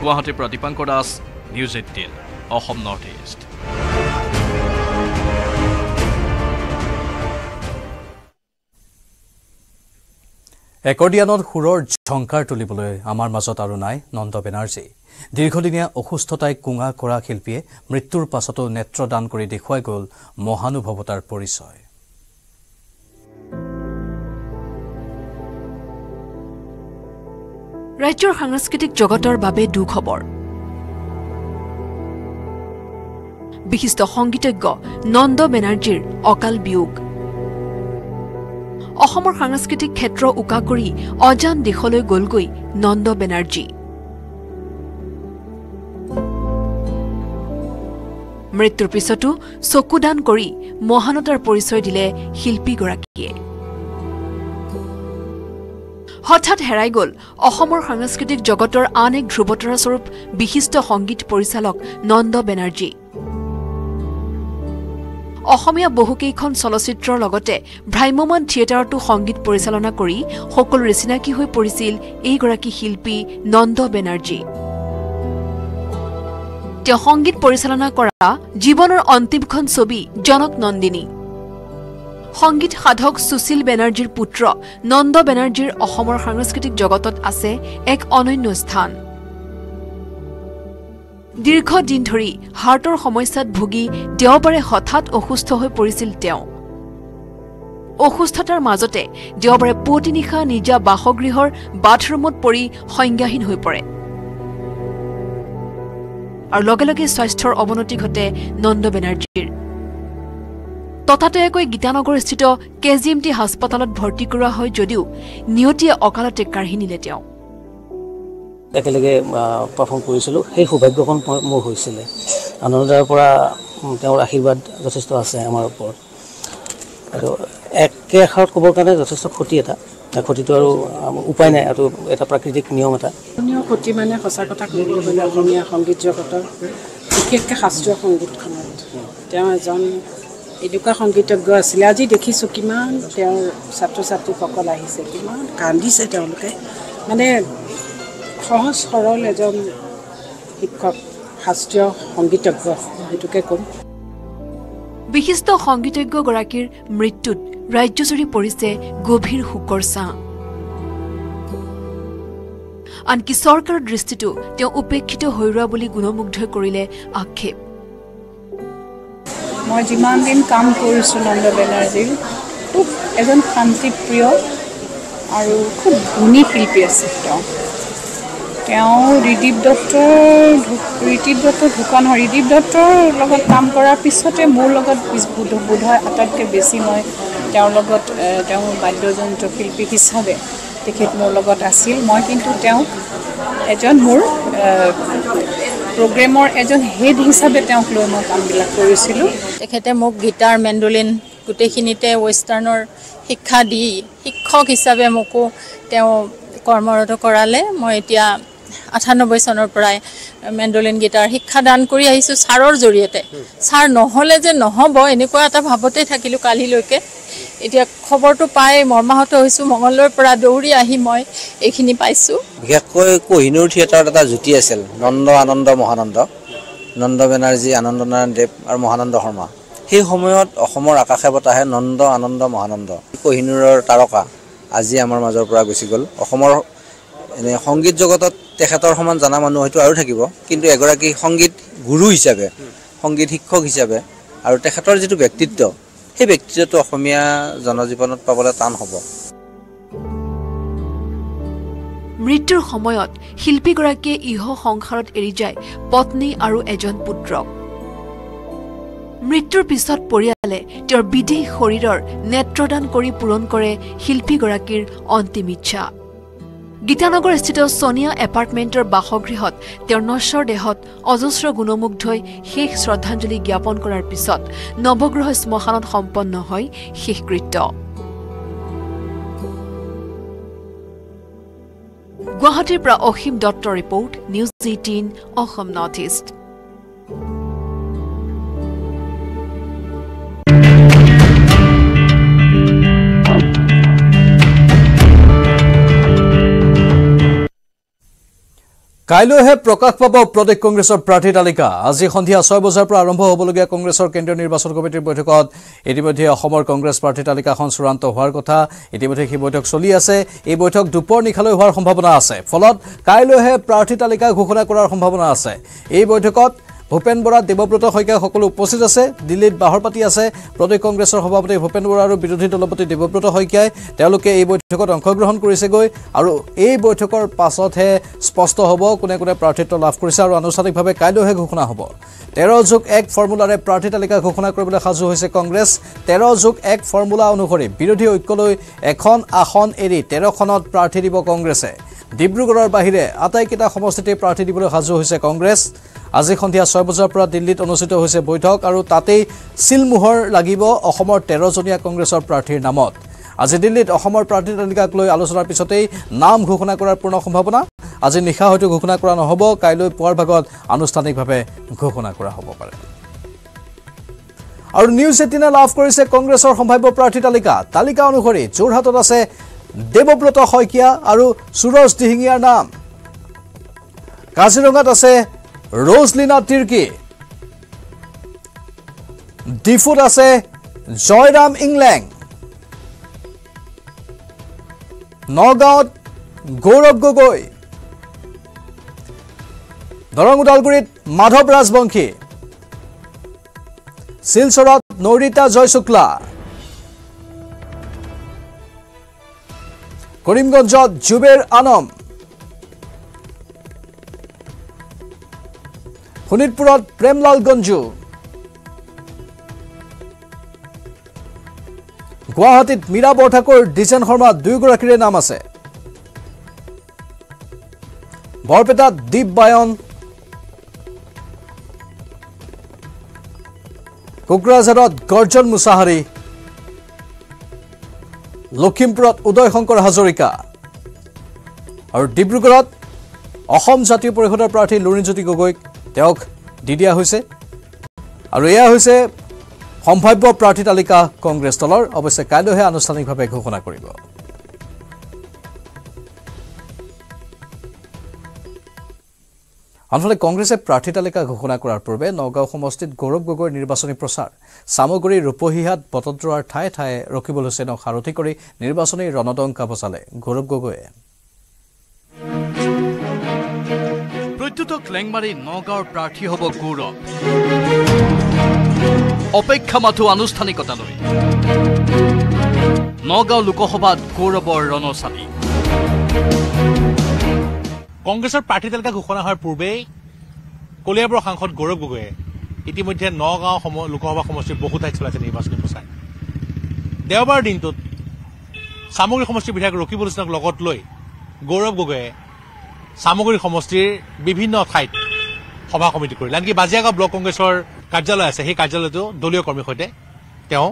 গুৱাহাটীৰ পৰা দীপাংকৰ দাস news eighteen Assam northeast একৰ্ডিয়ানত সুৰৰ ঝংকাৰ তুলিবলৈ আমাৰ মাজত আৰু নাই নন্দ বেনাৰ্জী দীৰ্ঘদিনীয়া অসুস্থতাই কুঙা কৰা শিল্পীয়ে মৃত্যুৰ পাছতো নেত্ৰদান কৰি দেখুৱাই গ'ল মহানুভৱতাৰ পৰিচয় ৰাজ্যৰ সাংস্কৃতিক জগতৰ বাবে দুখবৰ বিশিষ্ট সংগীতজ্ঞ নন্দ বেনাৰ্জীৰ অকাল বিয়োগ অসমৰ সাংস্কৃতিক ক্ষেত্ৰ উকা কৰি অজান দেশলৈ গলগৈ নন্দ বেনাৰ্জী মৃত্যুৰ পিছতো চকুদান কৰি মহানতাৰ পৰিচয় দিলে শিল্পীগৰাকীয়ে হঠাৎ হেৰাই গ'ল অসমৰ সাংস্কৃতিক জগতৰ আন এক ধ্ৰুৱতৰা স্বৰূপ বিশিষ্ট সংগীত পৰিচালক নন্দ বেনাৰ্জী অসমীয়া বহুকেইখন চলচ্চিত্ৰৰ লগতে ভ্ৰাম্যমান থিয়েটাৰতো সংগীত পৰিচালনা কৰি সকলোৰে চিনাকি হৈ পৰিছিল এইগৰাকী শিল্পী নন্দ বেনাৰ্জী তেওঁ সংগীত পৰিচালনা কৰা জীৱনৰ অন্তিমখন ছবি জনক নন্দিনী সংগীত সাধক সুশীল বেনাৰ্জীৰ পুত্ৰ নন্দ বেনাৰ্জীৰ অসমৰ সাংস্কৃতিক জগতত আছে এক অনন্য স্থান দীৰ্ঘদিন ধৰি হাৰ্টৰ সমস্যাত ভুগি দেওবাৰে হঠাৎ অসুস্থ হৈ পৰিছিল তেওঁ অসুস্থতাৰ মাজতে দেওবাৰে পুৱতি নিশা নিজা বাসগৃহৰ বাথৰুমত পৰি সংজ্ঞাহীন হৈ পৰে আৰু লগে লগে স্বাস্থ্যৰ অৱনতি ঘটে নন্দ বেনাৰ্জীৰ ততাতৈয়াকৈ গীতানগৰস্থিত কে জি এম টি হাস্পতালত ভৰ্তি কৰা হয় যদিও নিয়তিয়ে অকালতে কাঢ়ি নিলে তেওঁ একেলগে পাৰফৰ্ম কৰিছিলোঁ সেই সৌভাগ্যখন মোৰ হৈছিলে আনন্দৰ পৰা তেওঁৰ আশীৰ্বাদ যথেষ্ট আছে আমাৰ ওপৰত আৰু একেষাৰত ক'বৰ কাৰণে যথেষ্ট ক্ষতি এটা ক্ষতিটো আৰু উপায় নাই আৰু এটা প্ৰাকৃতিক নিয়ম এটা ক্ষতি মানে সঁচা কথা ক'বলৈ গ'লে অসমীয়া সংগীত জগতৰ বিশেষকৈ শাস্ত্ৰীয় সংগীতখনত তেওঁ জন eduka সংগীতজ্ঞ আছিল আজি দেখিছো কিমান তেওঁ ছাত্র ছাত্রী সকল আহিছে কিমান কান্দিছে তেওঁলোকে মানে সহজ সরল এজন শিক্ষক শাস্ত্ৰীয় সংগীতজ্ঞ এটুকে কম বিশিষ্ট সংগীতজ্ঞ গৰাকীৰ মৃত্যুত ৰাজ্যজুৰি পৰিছে গভীৰ শোকৰ ছাঁ আনকি চৰকাৰৰ দৃষ্টিটো তেওঁ উপেক্ষিত হৈৰা বুলি গুণমুগ্ধ কৰিলে আক্ষেপ মই জিমান দিন কাম কৰিছো নন্দ বেনাৰ্জী খুব এজন শান্তি প্ৰিয় আৰু খুব গুণী শিল্পী আছিল তেওঁ তেওঁ ৰিদীপ দত্তৰ ৰিদীপ দত্তৰ দোকান হৰিদীপ দত্তৰ লগত কাম কৰাৰ পিছতে মোৰ লগত বুধয় আটাইতকৈ বেছি মই তেওঁৰ লগত তেওঁ বাদ্যযন্ত্ৰ শিল্পী হিচাপে তেখেত মোৰ লগত আছিল মই কিন্তু তেওঁ এজন মোৰ Programmer as a head hisabe town clone Ambila Kurisilu, Eketemok guitar, mandolin, Kutekinite, Western or Hikadi, Hikok hisabe moko, Teo Cormoro Corale, Moetia, Atano Boson or Prai, mandolin guitar, Hikadan Korea Isus Haror Zuriete, Sar no Holez no Hobo, Niquata Habote Hakilukali Luke, Itia Coborto Pai, Mormahoto Isu, Mongolor Pradoria Himoi, Ekini Paisu. Kohinur theatre at Zutiasel, Nondo Ananda Mohananda, Nondo Benerji, Anandana Dep, or Mohananda Horma. He homoyot, Homor Akabatahe, Nondo, Ananda Mohananda, Kohinur Taroka, Azia Marmazor Pragusigol, Homor Hongit Jogotot, Tehator Homan Zanamano to Arutakibo, Kinto Agoraki, Hongit Guru Isabe, Hongit Hikok Isabe, our Tehatorji to Bectito, he Bectito to Homia, Zanoziponot Pavolatan Hobo. মৃত্যুৰ সময়ত শিল্পীগৰাকীয়ে ইহ সংসাৰত এৰি যায় পত্নী আৰু এজন পুত্ৰক মৃত্যুৰ পিছত পৰিয়ালে তেওঁৰ বিদেহ শৰীৰৰ নেত্ৰদান কৰি পূৰণ কৰে শিল্পীগৰাকীৰ অন্তিম ইচ্ছা গীতানগৰস্থিত সোনিয়া এপাৰ্টমেন্টৰ বাসগৃহত তেওঁৰ নশ্বৰ দেহত অজস্ৰ গুণমুগ্ধ হৈ শেষ শ্ৰদ্ধাঞ্জলি জ্ঞাপন কৰাৰ পিছত নৱগ্ৰহ স্মশানত সম্পন্ন হয় শেষকৃত্য Guwahati pra Ohim Doctor Report, News eighteen, Ohim Northeast. কাইলৈহে প্ৰকাশ পাব প্ৰদেশ কংগ্ৰেছৰ প্ৰাৰ্থী তালিকা আজি সন্ধিয়া ছয় বজাৰ পৰা আৰম্ভ হ'বলগীয়া কংগ্ৰেছৰ কেন্দ্ৰীয় নিৰ্বাচন কমিটিৰ বৈঠকত ইতিমধ্যে অসমৰ কংগ্ৰেছ প্ৰাৰ্থী তালিকাখন চূড়ান্ত হোৱাৰ কথা ইতিমধ্যে কি বৈঠক চলি আছে এই বৈঠক দুপৰ নিখালৈ হোৱাৰ সম্ভাৱনা আছে ফলত কাইলৈহে প্ৰাৰ্থী তালিকা ঘোষণা কৰাৰ সম্ভাৱনা আছে এই বৈঠকত ভূপেন বৰা দেৱব্ৰত হৈকা সকলো উপস্থিত আছে দিল্লীত বাহৰপাতি আছে প্ৰদেশ কংগ্ৰেছৰ সভাপতি ভূপেন বৰা আৰু বিৰোধী দলপতি দেৱব্ৰত হৈকাই তেওঁলোকে এই বৈঠকত অংশগ্ৰহণ কৰিছে গৈ আৰু এই বৈঠকৰ পাছতহে স্পষ্ট হ'ব কোনে কোনে প্ৰাৰ্থিত্ব লাভ কৰিছে আৰু আনুষ্ঠানিকভাৱে কাইলৈহে ঘোষণা হ'ব তেৰ যোগ এক ফৰ্মুলাৰে প্ৰাৰ্থী তালিকা ঘোষণা কৰিবলৈ সাজু হৈছে কংগ্ৰেছ তেৰ যোগ এক ফৰ্মুলা অনুসৰি বিৰোধী ঐক্যলৈ এখন আসন এৰি তেৰ খনত প্ৰাৰ্থী দিব কংগ্ৰেছে ডিব্ৰুগড়ৰ বাহিৰে আটাইকেইটা সমষ্টিতে প্ৰাৰ্থী দিবলৈ সাজু হৈছে কংগ্ৰেছ আজি খন্তিয়া ছয় বজাৰ পৰা দিল্লীত অনুষ্ঠিত হৈছে বৈঠক আৰু তাতেই সিলমোহৰ লাগিব অসমৰ তেৰ জনীয়া কংগ্ৰেছৰ প্ৰাৰ্থীৰ নামত আজি দিল্লীত অসমৰ প্ৰাৰ্থী তালিকাক লৈ আলোচনাৰ পিছতেই নাম ঘোষণা কৰাৰ পূৰ্ণ সম্ভাৱনা আজি নিশা হয়তো ঘোষণা কৰা নহ'ব কাইলৈ পুৱাৰ ভাগত আনুষ্ঠানিকভাৱে ঘোষণা কৰা হ'ব পাৰে আৰু নিউজ এইটিন এ লাভ কৰিছে কংগ্ৰেছৰ সম্ভাৱ্য প্ৰাৰ্থী তালিকা তালিকা অনুসৰি যোৰহাটত আছে দেৱব্ৰত হৈকিয়া আৰু সুৰজ দিহিঙিয়াৰ নাম কাজিৰঙাত আছে Roslina Tirki, Difura se Joyram England, Nogaon Gaurav Gogoi, Dharang Udalgurit Madhav Rajbangshi, Silsorat Norita Joy Shukla, Karimganjot Jubair Anam. Honitpurat Premlal Ganju, Guwahatit Meera Borthakur Dizen Horma Dugorakire naam ase, Borpetat Deep Bayon, Kokrajharat Garjan Musahari, Lokhimpurot Udoy Shankar Hazarika, aru Dibrugarhat Assam Jatiyo Porihodor Prathi Lurinjyoti Gogoi Teok Didia Huse আৰু এয়া হৈছে সম্ভাব্য প্ৰাৰ্থী তালিকা কংগ্ৰেছ দলৰ অৱশ্যে কাইলৈহে আনুষ্ঠানিকভাৱে ঘোষণা কৰিব আনফালে কংগ্ৰেছে প্ৰাৰ্থী তালিকা ঘোষণা কৰাৰ পূৰ্বে নগাঁও সমষ্টিত গৌৰৱ গগৈৰ নিৰ্বাচনী প্ৰচাৰ সামগ্ৰী ৰূপহীহাত বততৰাৰ ঠাই ঠাই ৰকিবুল হুছেইনক হাৰতি কৰি নিৰ্বাচনী ৰণদংকা বজালে গৌৰৱ গগৈয়ে প্ৰত্যুত ক্লেংমাৰী নগাঁৱৰ প্ৰাৰ্থী হ'ব গৌৰৱ অপেক্ষা মাথো আনুষ্ঠানিকতালৈ নগাঁও লোকসভাত গৌৰৱৰ ৰণচালি কংগ্ৰেছৰ প্ৰাৰ্থী তালিকা ঘোষণা হোৱাৰ পূৰ্বে কলিয়াবৰ সাংসদ গৌৰৱ গগৈয়ে ইতিমধ্যে নগাঁও লোকসভা সমষ্টিৰ বহু ঠাইত চলাইছে নিৰ্বাচনী প্ৰচাৰ দেওবাৰ দিনটোত সামগ্ৰী সমষ্টিৰ বিধায়ক ৰকিবুল হুছেইনক লগত লৈ গৌৰৱ গগৈয়ে সামগ্ৰী সমষ্টিৰ বিভিন্ন ঠাইত সভা কমিটি কৰিলে আনকি বাজিয়াগাঁও ব্লক কংগ্ৰেছৰ কাৰ্যালয় আছে সেই কাৰ্যালয়টো দলীয় কৰ্মীৰ সৈতে তেওঁ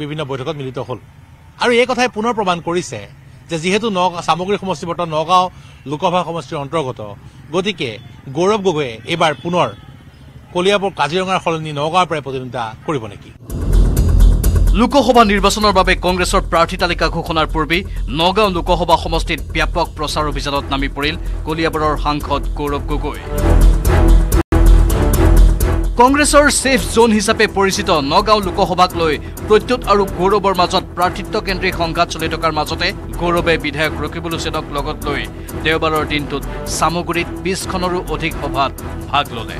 বিভিন্ন বৈঠকত মিলিত হ'ল আৰু এই কথাই পুনৰ প্ৰমাণ কৰিছে যে যেহেতু সামগ্ৰী সমষ্টি বৰ্তমান নগাঁও লোকসভা সমষ্টিৰ অন্তৰ্গত গতিকে গৌৰৱ গগৈয়ে এবাৰ পুনৰ কলিয়াবৰ কাজিৰঙাৰ সলনি নগাঁৱৰ পৰা প্ৰতিদ্বন্দ্বিতা কৰিব নেকি লোকসভা নিৰ্বাচনৰ বাবে কংগ্ৰেছৰ প্ৰাৰ্থী তালিকা ঘোষণাৰ পূৰ্বে নগাঁও লোকসভা সমষ্টিত ব্যাপক প্ৰচাৰ অভিযানত নামি পৰিল কলিয়াবৰৰ সাংসদ গৌৰৱ গগৈ কংগ্ৰেছৰ সেফ জোন হিচাপে পৰিচিত নগাঁও লোকসভাক লৈ প্ৰত্যুত আৰু গৌৰৱৰ মাজত প্ৰাৰ্থিত্ব কেন্দ্ৰিক সংঘাত চলি থকাৰ মাজতে গৌৰৱে বিধায়ক ৰকিবুল হুছেইনক লগত লৈ দেওবাৰৰ দিনটোত সামগ্ৰীত বিশখনৰো অধিক সভাত ভাগ ল'লে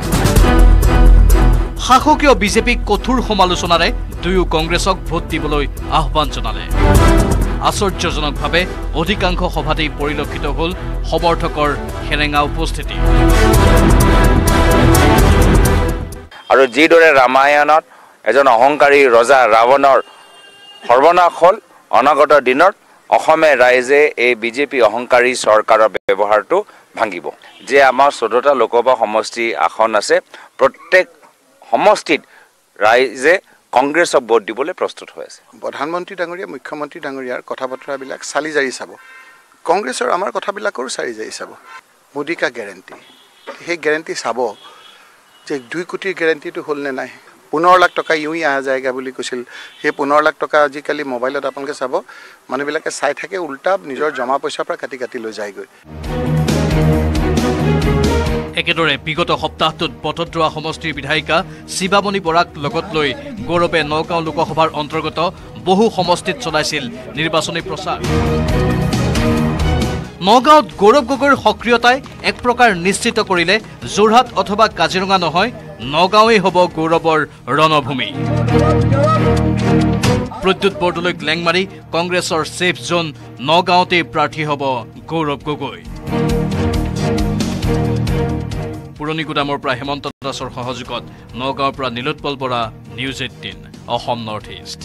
শাসকীয় বিজেপিক কঠোৰ সমালোচনাৰে দুয়ো কংগ্ৰেছক ভোট দিবলৈ আহ্বান জনালে আশ্চৰ্যজনকভাৱে অধিকাংশ সভাতেই পৰিলক্ষিত হ'ল সমৰ্থকৰ হেৰেঙা উপস্থিতি আৰু যিদৰে ৰামায়ণত এজন অহংকাৰী ৰজা ৰাৱণৰ সৰ্বনাশ হ'ল অনাগত দিনত অসমে ৰাইজে এই বিজেপি অহংকাৰী চৰকাৰৰ ব্যৱহাৰটো ভাঙিব যে আমাৰ চৈধ্যটা লোকসভা সমষ্টি আসন আছে প্ৰত্যেক সমষ্টিত ৰাইজে কংগ্ৰেছক ভোট দিবলৈ প্ৰস্তুত হৈ আছে প্ৰধানমন্ত্ৰী ডাঙৰীয়া মুখ্যমন্ত্ৰী ডাঙৰীয়াৰ কথা বতৰাবিলাক চালি জাৰি চাব কংগ্ৰেছৰ আমাৰ কথাবিলাকৰো চালি জাৰি চাব মোদীকা গেৰেণ্টি সেই গেৰেণ্টি চাব যে দুই কোটিৰ গেৰেণ্টিটো হ'ল নে নাই পোন্ধৰ লাখ টকা ইউই আহা যায়গা বুলি কৈছিল সেই পোন্ধৰ লাখ টকা আজিকালি মোবাইলত আপোনালোকে চাব মানুহবিলাকে চাই থাকে উল্টা নিজৰ জমা পইচাৰ পৰা কাটি কাটি লৈ যায়গৈ একেদৰে বিগত সপ্তাহটোত বততৰা সমষ্টিৰ বিধায়িকা শিৱামণি বৰাক লগত লৈ গৌৰৱে নগাঁও লোকসভাৰ অন্তৰ্গত বহু সমষ্টিত চলাইছিল নিৰ্বাচনী প্ৰচাৰ নগাঁৱত গৌৰৱ গগৈৰ সক্ৰিয়তাই এক প্ৰকাৰ নিশ্চিত কৰিলে যোৰহাট অথবা কাজিৰঙা নহয় নগাঁৱেই হ'ব গৌৰৱৰ ৰণভূমি প্ৰদ্যুৎ বৰদলৈক লেংমাৰি কংগ্ৰেছৰ ছেফ জোন নগাঁৱতেই প্ৰাৰ্থী হ'ব গৌৰৱ গগৈ পুৰণি গুদামৰ পৰা হেমন্ত দাসৰ সহযোগত নগাঁৱৰ পৰা Nilotpal Bora news eighteen Assam north east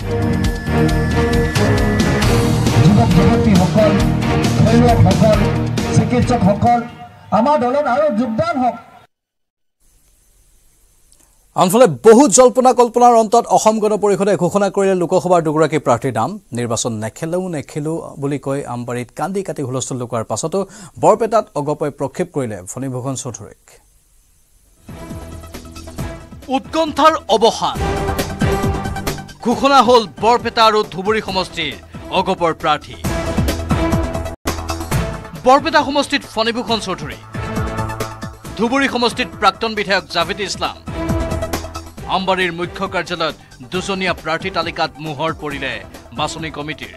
আনফালে বহু জল্পনা কল্পনাৰ অন্তত অসম গণ পৰিষদে ঘোষণা কৰিলে লোকসভাৰ দুগৰাকী প্ৰাৰ্থীৰ নাম নিৰ্বাচন নেখেলো নেখেলো বুলি কৈ আমবাৰীত কান্দি কাটি হুলস্থুল লুকোৱাৰ পাছতো বৰপেটাত অগপই প্ৰক্ষেপ কৰিলে ফণীভূষণ চৌধুৰীক উৎকণ্ঠাৰ অৱসান ঘোষণা হ'ল বৰপেটা আৰু ধুবুৰী সমষ্টিৰ অগপৰ প্ৰাৰ্থী বৰপেটা সমষ্টিত ফণীভূষণ চৌধুৰী ধুবুৰী সমষ্টিত প্ৰাক্তন বিধায়ক জাভেদ ইছলাম আমবাৰীৰ মুখ্য কাৰ্যালয়ত দুজনীয়া প্ৰাৰ্থী তালিকাত মোহৰ পৰিলে বাছনি কমিটিৰ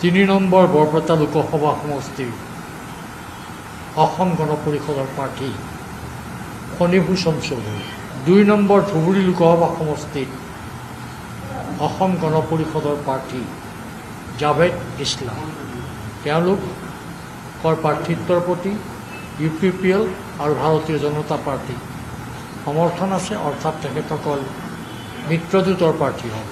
তিনি নম্বৰ বৰপেটা লোকসভা সমষ্টিৰ অসম গণ পৰিষদৰ প্ৰাৰ্থী ফণীভূষণ চৌধুৰী দুই নম্বৰ ধুবুৰী লোকসভা সমষ্টিত অসম গণ পৰিষদৰ প্ৰাৰ্থী জাভেদ ইছলাম তেওঁলোকৰ প্ৰাৰ্থিত্বৰ প্ৰতি ইউ পি পি এল আৰু ভাৰতীয় জনতা পাৰ্টী সমৰ্থন আছে অৰ্থাৎ তেখেতসকল মিত্ৰজোঁটৰ প্ৰাৰ্থী হ'ব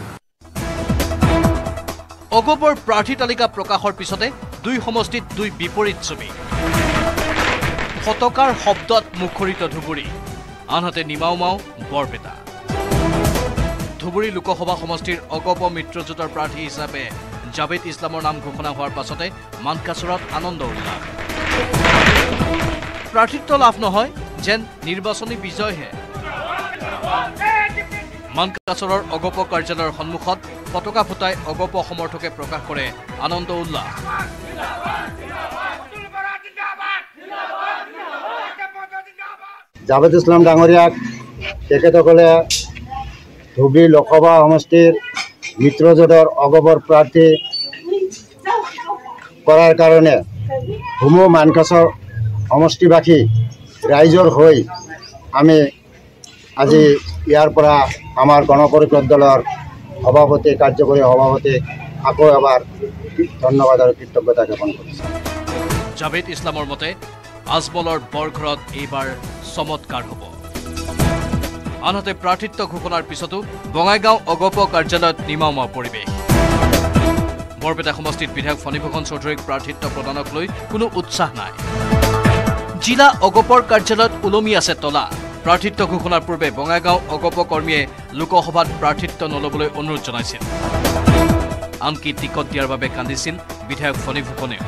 অগপৰ প্ৰাৰ্থী তালিকা প্ৰকাশৰ পিছতে দুই সমষ্টিত দুই বিপৰীত ছবি ফটকাৰ শব্দত মুখৰিত ধুবুৰী আনহাতে নিমাওমাও বৰপেটা ধুবুৰী লোকসভা সমষ্টিৰ অগপ মিত্ৰজোঁটৰ প্ৰাৰ্থী হিচাপে জাভেদ ইছলামৰ নাম ঘোষণা হোৱাৰ পাছতে মানকাচৰত আনন্দ উল্লাস প্ৰাৰ্থিত্ব লাভ নহয় যেন নিৰ্বাচনী বিজয়হে মানকাছৰৰ অগপ কাৰ্যালয়ৰ সন্মুখত পতাকা ফুটাই অগপ সমৰ্থকে প্ৰকাশ কৰে আনন্দ উল্লাস। জাভেদ ইছলাম ডাঙৰীয়াক তেখেতসকলে ধুবুৰী লোকসভা সমষ্টিৰ মিত্ৰজোঁটৰ অগপৰ প্ৰাৰ্থী কৰাৰ কাৰণে হুমো মানকাছৰ সমষ্টিবাসী ৰাইজৰ হৈ আমি আজি ইয়াৰ পৰা আমাৰ গণপৰিষদ দলৰ সভাপতি কাৰ্যকৰী সভাপতি আকৌ এবাৰ ধন্যবাদ আৰু কৃতজ্ঞতা জ্ঞাপন কৰিছো। জাভেদ ইছলামৰ মতে আজমলৰ বৰঘৰত এইবাৰ চমৎকাৰ হ'ব। আনহাতে প্ৰাৰ্থিত্ব ঘোষণাৰ পিছতো বঙাইগাঁও অগপ কাৰ্যালয়ত নিমামা পৰিৱেশ। বৰপেটা সমষ্টিত বিধায়ক ফণীভূষণ চৌধুৰীক প্ৰাৰ্থিত্ব প্ৰদানক লৈ কোনো উৎসাহ নাই। জিলা অগপৰ কাৰ্যালয়ত ওলমি আছে তলা। প্ৰাৰ্থিত্ব ঘোষণাৰ পূৰ্বে বঙাইগাঁও অগপ কৰ্মীয়ে লোকসভাত প্ৰাৰ্থিত্ব নল'বলৈ অনুৰোধ জনাইছিল। আনকি টিকট দিয়াৰ বাবে কান্দিছিল বিধায়ক ফণীভূষণেও।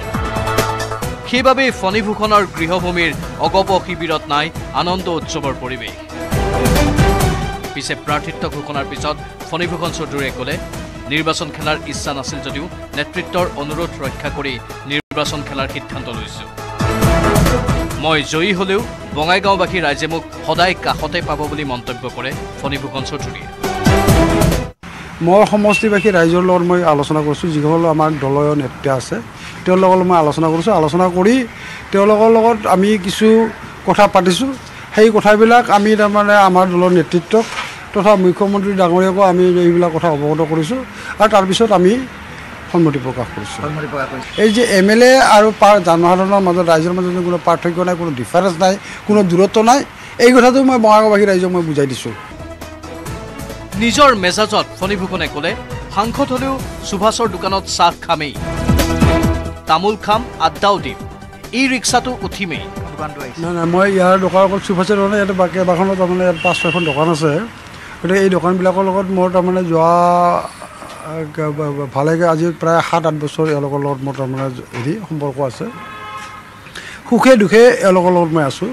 সেইবাবে ফণীভূষণৰ গৃহভূমিৰ অগপ শিবিৰত নাই আনন্দ উৎসৱৰ পৰিৱেশ। পিছে প্ৰাৰ্থিত্ব ঘোষণাৰ পিছত ফণীভূষণ চৌধুৰীয়ে ক'লে, নিৰ্বাচন খেলাৰ ইচ্ছা নাছিল যদিও নেতৃত্বৰ অনুৰোধ ৰক্ষা কৰি নিৰ্বাচন খেলাৰ সিদ্ধান্ত লৈছো। মই জয়ী হ'লেও বঙাইগাঁওবাসী ৰাইজে মোক সদায় কাষতে পাব বুলি মন্তব্য কৰে ফণীভূষণ চৌধুৰীয়ে। মই সমষ্টিবাসী ৰাইজৰ লগত মই আলোচনা কৰিছোঁ, যিসকল আমাৰ দলৰ নেতৃত্ব আছে তেওঁৰ লগত মই আলোচনা কৰিছোঁ। আলোচনা কৰি তেওঁলোকৰ লগত আমি কিছু কথা পাতিছোঁ। সেই কথাবিলাক আমি তাৰমানে আমাৰ দলৰ নেতৃত্বক তথা মুখ্যমন্ত্ৰী ডাঙৰীয়াকো আমি এইবিলাক কথা অৱগত কৰিছোঁ আৰু তাৰপিছত আমি সন্মতি প্ৰকাশ কৰিছোঁ। এই যে এম এল এ আৰু জনসাধাৰণৰ মাজত ৰাইজৰ মাজত কোনো পাৰ্থক্য নাই, কোনো ডিফাৰেঞ্চ নাই, কোনো দূৰত্ব নাই, এই কথাটো মই বঙাইগাঁওবাসী ৰাইজক মই বুজাই দিছোঁ। নিজৰ মেজাজত ফণীভূষণে ক'লে, সাংসদ হ'লেও সুভাষৰ দোকানত চাহ খামেই, তামোল খাম, আড্ডাও দিম, ই ৰিক্সাটো উঠিমেই। নাই নাই মই ইয়াৰ দোকান অকল সুভাষৰ দোকান, ইয়াতে বাকী এবাৰখনত তাৰমানে ইয়াত পাঁচ ছয়খন দোকান আছে। গতিকে এই দোকানবিলাকৰ লগত মোৰ তাৰমানে যোৱা ভালেকৈ আজি প্ৰায় সাত আঠ বছৰ এওঁলোকৰ লগত মোৰ তাৰমানে হেৰি সম্পৰ্ক আছে। সুখে দুখে এওঁলোকৰ লগত মই আছোঁ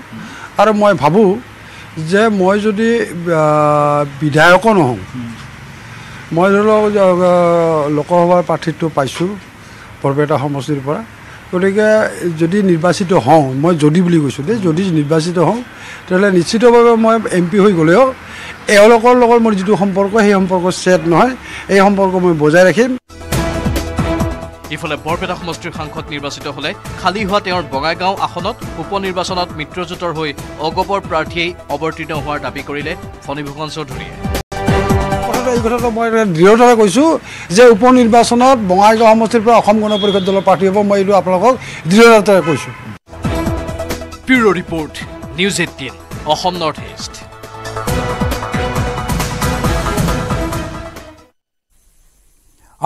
আৰু মই ভাবোঁ যে মই যদি বিধায়কো নহওঁ, মই ধৰি লওক লোকসভাৰ প্ৰাৰ্থিত্ব পাইছোঁ বৰপেটা সমষ্টিৰ পৰা। গতিকে যদি নিৰ্বাচিত হওঁ, মই যদি বুলি কৈছোঁ দেই, যদি নিৰ্বাচিত হওঁ তেতিয়াহ'লে নিশ্চিতভাৱে মই এম পি হৈ গ'লেও এওঁলোকৰ লগত মোৰ যিটো সম্পৰ্ক সেই সম্পৰ্ক ছেদ নহয়, এই সম্পৰ্ক মই বজাই ৰাখিম। ইফালে বৰপেটা সমষ্টিৰ সাংসদ নিৰ্বাচিত হ'লে খালী হোৱা তেওঁৰ বঙাইগাঁও আসনত উপ নিৰ্বাচনত মিত্ৰজোঁটৰ হৈ অগপৰ প্ৰাৰ্থীয়ে অৱতীৰ্ণ হোৱাৰ দাবী কৰিলে ফণীভূষণ চৌধুৰীয়ে। এই কথাটো মই দৃঢ়তাৰে কৈছোঁ যে উপ নিৰ্বাচনত বঙাইগাঁও সমষ্টিৰ পৰা অসম গণ পৰিষদ দলৰ প্ৰাৰ্থী হ'ব, মই এইটো আপোনালোকক দৃঢ়তাৰে কৈছোঁ। Bureau' report, news eighteen, Assam northeast.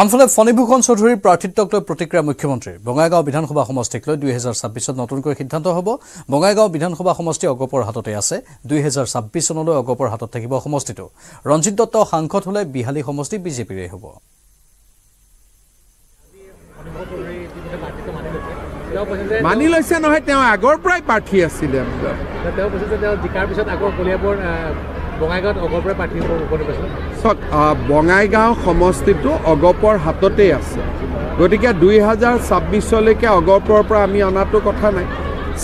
আনফালে ফণীভূষণ চৌধুৰীৰ প্ৰাৰ্থিত্বক লৈ প্ৰতিক্ৰিয়া মুখ্যমন্ত্ৰীৰ। বঙাইগাঁও বিধানসভা সমষ্টিক লৈ দুই হেজাৰ ছাব্বিছত নতুনকৈ সিদ্ধান্ত হ'ব। বঙাইগাঁও বিধানসভা সমষ্টি অগপৰ হাততে আছে। দুই হেজাৰ ছাব্বিছ চনলৈ অগপৰ হাতত থাকিব সমষ্টিটো। ৰঞ্জিত দত্ত সাংসদ হ'লে বিহালী সমষ্টি বিজেপিৰে হ'ব। মানি লৈছে নহয়, তেওঁ আগৰ পৰাই প্ৰাৰ্থী আছিলে। বঙাইগাঁও সমষ্টিটো অগপৰ হাততেই আছে, গতিকে দুই হাজাৰ ছাব্বিছলৈকে অগপৰ পৰা আমি অনাটো কথা নাই।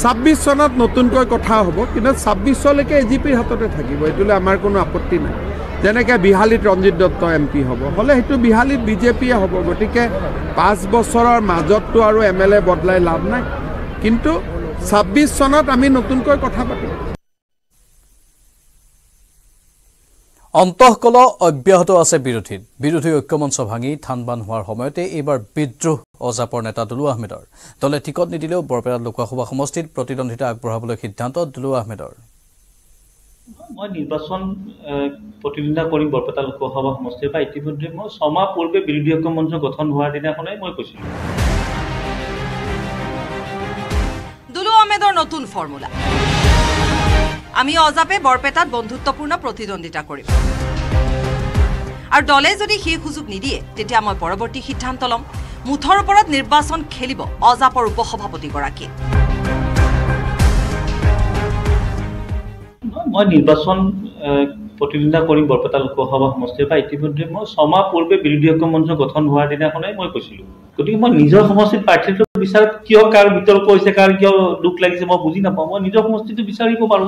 ছাব্বিছ চনত নতুনকৈ কথা হ'ব, কিন্তু ছাব্বিছলৈকে এ জি পিৰ হাততে থাকিব, এইটোলৈ আমাৰ কোনো আপত্তি নাই। যেনেকৈ বিহালীত ৰঞ্জিত দত্ত এম পি হ'ব, হ'লে সেইটো বিহালীত বিজেপিয়ে হ'ব। গতিকে পাঁচ বছৰৰ মাজততো আৰু এম এল এ বদলাই লাভ নাই, কিন্তু ছাব্বিছ চনত আমি নতুনকৈ কথা পাতিম। অন্তঃকলহ অব্যাহত আছে বিৰোধীত। বিৰোধী ঐক্যমঞ্চ ভাঙি থানবান হোৱাৰ সময়তে এইবাৰ বিদ্ৰোহ অজাপৰ নেতা দুলু আহমেদৰ। দলে টিকট নিদিলেও বৰপেটাত লোকসভা সমষ্টিত প্ৰতিদ্বন্দ্বিতা আগবঢ়াবলৈ সিদ্ধান্ত দুলু আহমেদৰ। মই নিৰ্বাচন প্ৰতিদ্বন্দ্বিতা কৰিম বৰপেটা লোকসভা সমষ্টিৰ পৰা। ইতিমধ্যে মই ছমাহ পূৰ্বে বিৰোধী ঐক্যমঞ্চ গঠন হোৱাৰ দিনাখনেই মই কৈছিলোঁ। দুলু আহমেদৰ নতুন ফৰ্মুলা, আমি অজাপে বৰপেটাত বন্ধুত্বপূৰ্ণ প্ৰতিদ্বন্দ্বিতা কৰিম আৰু দলে যদি সেই সুযোগ নিদিয়ে তেতিয়া মই পৰৱৰ্তী সিদ্ধান্ত ল'ম। মুঠৰ ওপৰত নিৰ্বাচন খেলিব অজাপৰ উপসভাপতিগৰাকীয়ে। মই নিৰ্বাচন প্ৰতিদিনা কৰিম বৰপেটা লোকসভা সমষ্টিৰ পৰা ইতিমধ্যে মই সমা পূৰ্বে বিৰোধী ঐক্য মঞ্চ গঠন হোৱাৰ দিনাখনেই মই কৈছিলো গতিকে মই নিজৰ সমষ্টিৰ প্ৰাৰ্থীটো বিচাৰত কিয় কাৰ বিতৰ্ক হৈছে কাৰ কিয় দুখ লাগিছে মই বুজি নাপাওঁ মই নিজৰ সমষ্টিটো বিচাৰিব পাৰো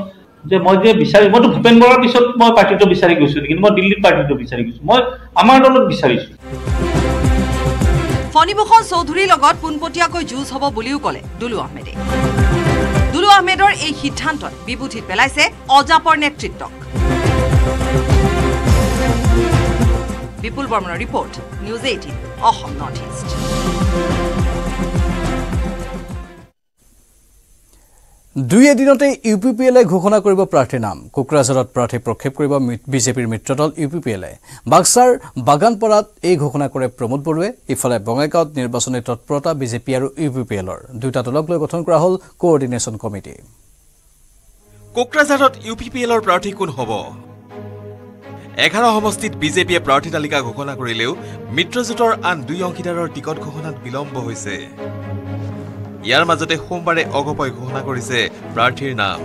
যে মই যে বিচাৰিব মই ভূপেন বৰাৰ পিছত মই পাৰ্টিটো বিচাৰি গৈছো কিন্তু মই দিল্লীৰ পাৰ্টিটো বিচাৰি গৈছো মই আমাৰ দলত বিচাৰিছো ফণিভূষণ চৌধুৰীৰ লগত পুনপটিয়াকৈ যুঁজ হ'ব বুলিও ক'লে দুলু আহমেদে দুলু আহমেদৰ এই সিদ্ধান্তত বিভূতিত পেলাইছে অজাপৰ নেতৃত্বক বিপুল বৰ্মনৰ report news eighteen Assam northeast দুই এদিনতে ইউপিপিএলে ঘোষণা কৰিব প্ৰাৰ্থীৰ নাম কোকৰাঝাৰত প্ৰাৰ্থী প্ৰক্ষেপ কৰিব বিজেপিৰ মিত্ৰদল ইউপিপিএলে বাগসাৰ বাগানপাৰাত এই ঘোষণা কৰে প্ৰমোদ বৰুৱে ইফালে বঙাইগাঁৱত নিৰ্বাচনী তৎপৰতা বিজেপি আৰু ইউপিপিএলৰ দুটা দলক লৈ গঠন কৰা হ'ল কোঅৰ্ডিনেশ্যন কমিটি কোকৰাঝাৰত ইউপিপিএলৰ প্ৰাৰ্থী কোন হ'ব এঘাৰ সমষ্টিত বিজেপিয়ে প্ৰাৰ্থী তালিকা ঘোষণা কৰিলেও মিত্ৰজোঁটৰ আন দুই অংশীদাৰৰ টিকট ঘোষণাত বিলম্ব হৈছে ইয়াৰ মাজতে সোমবাৰে অগপয় ঘোষণা কৰিছে প্ৰাৰ্থীৰ নাম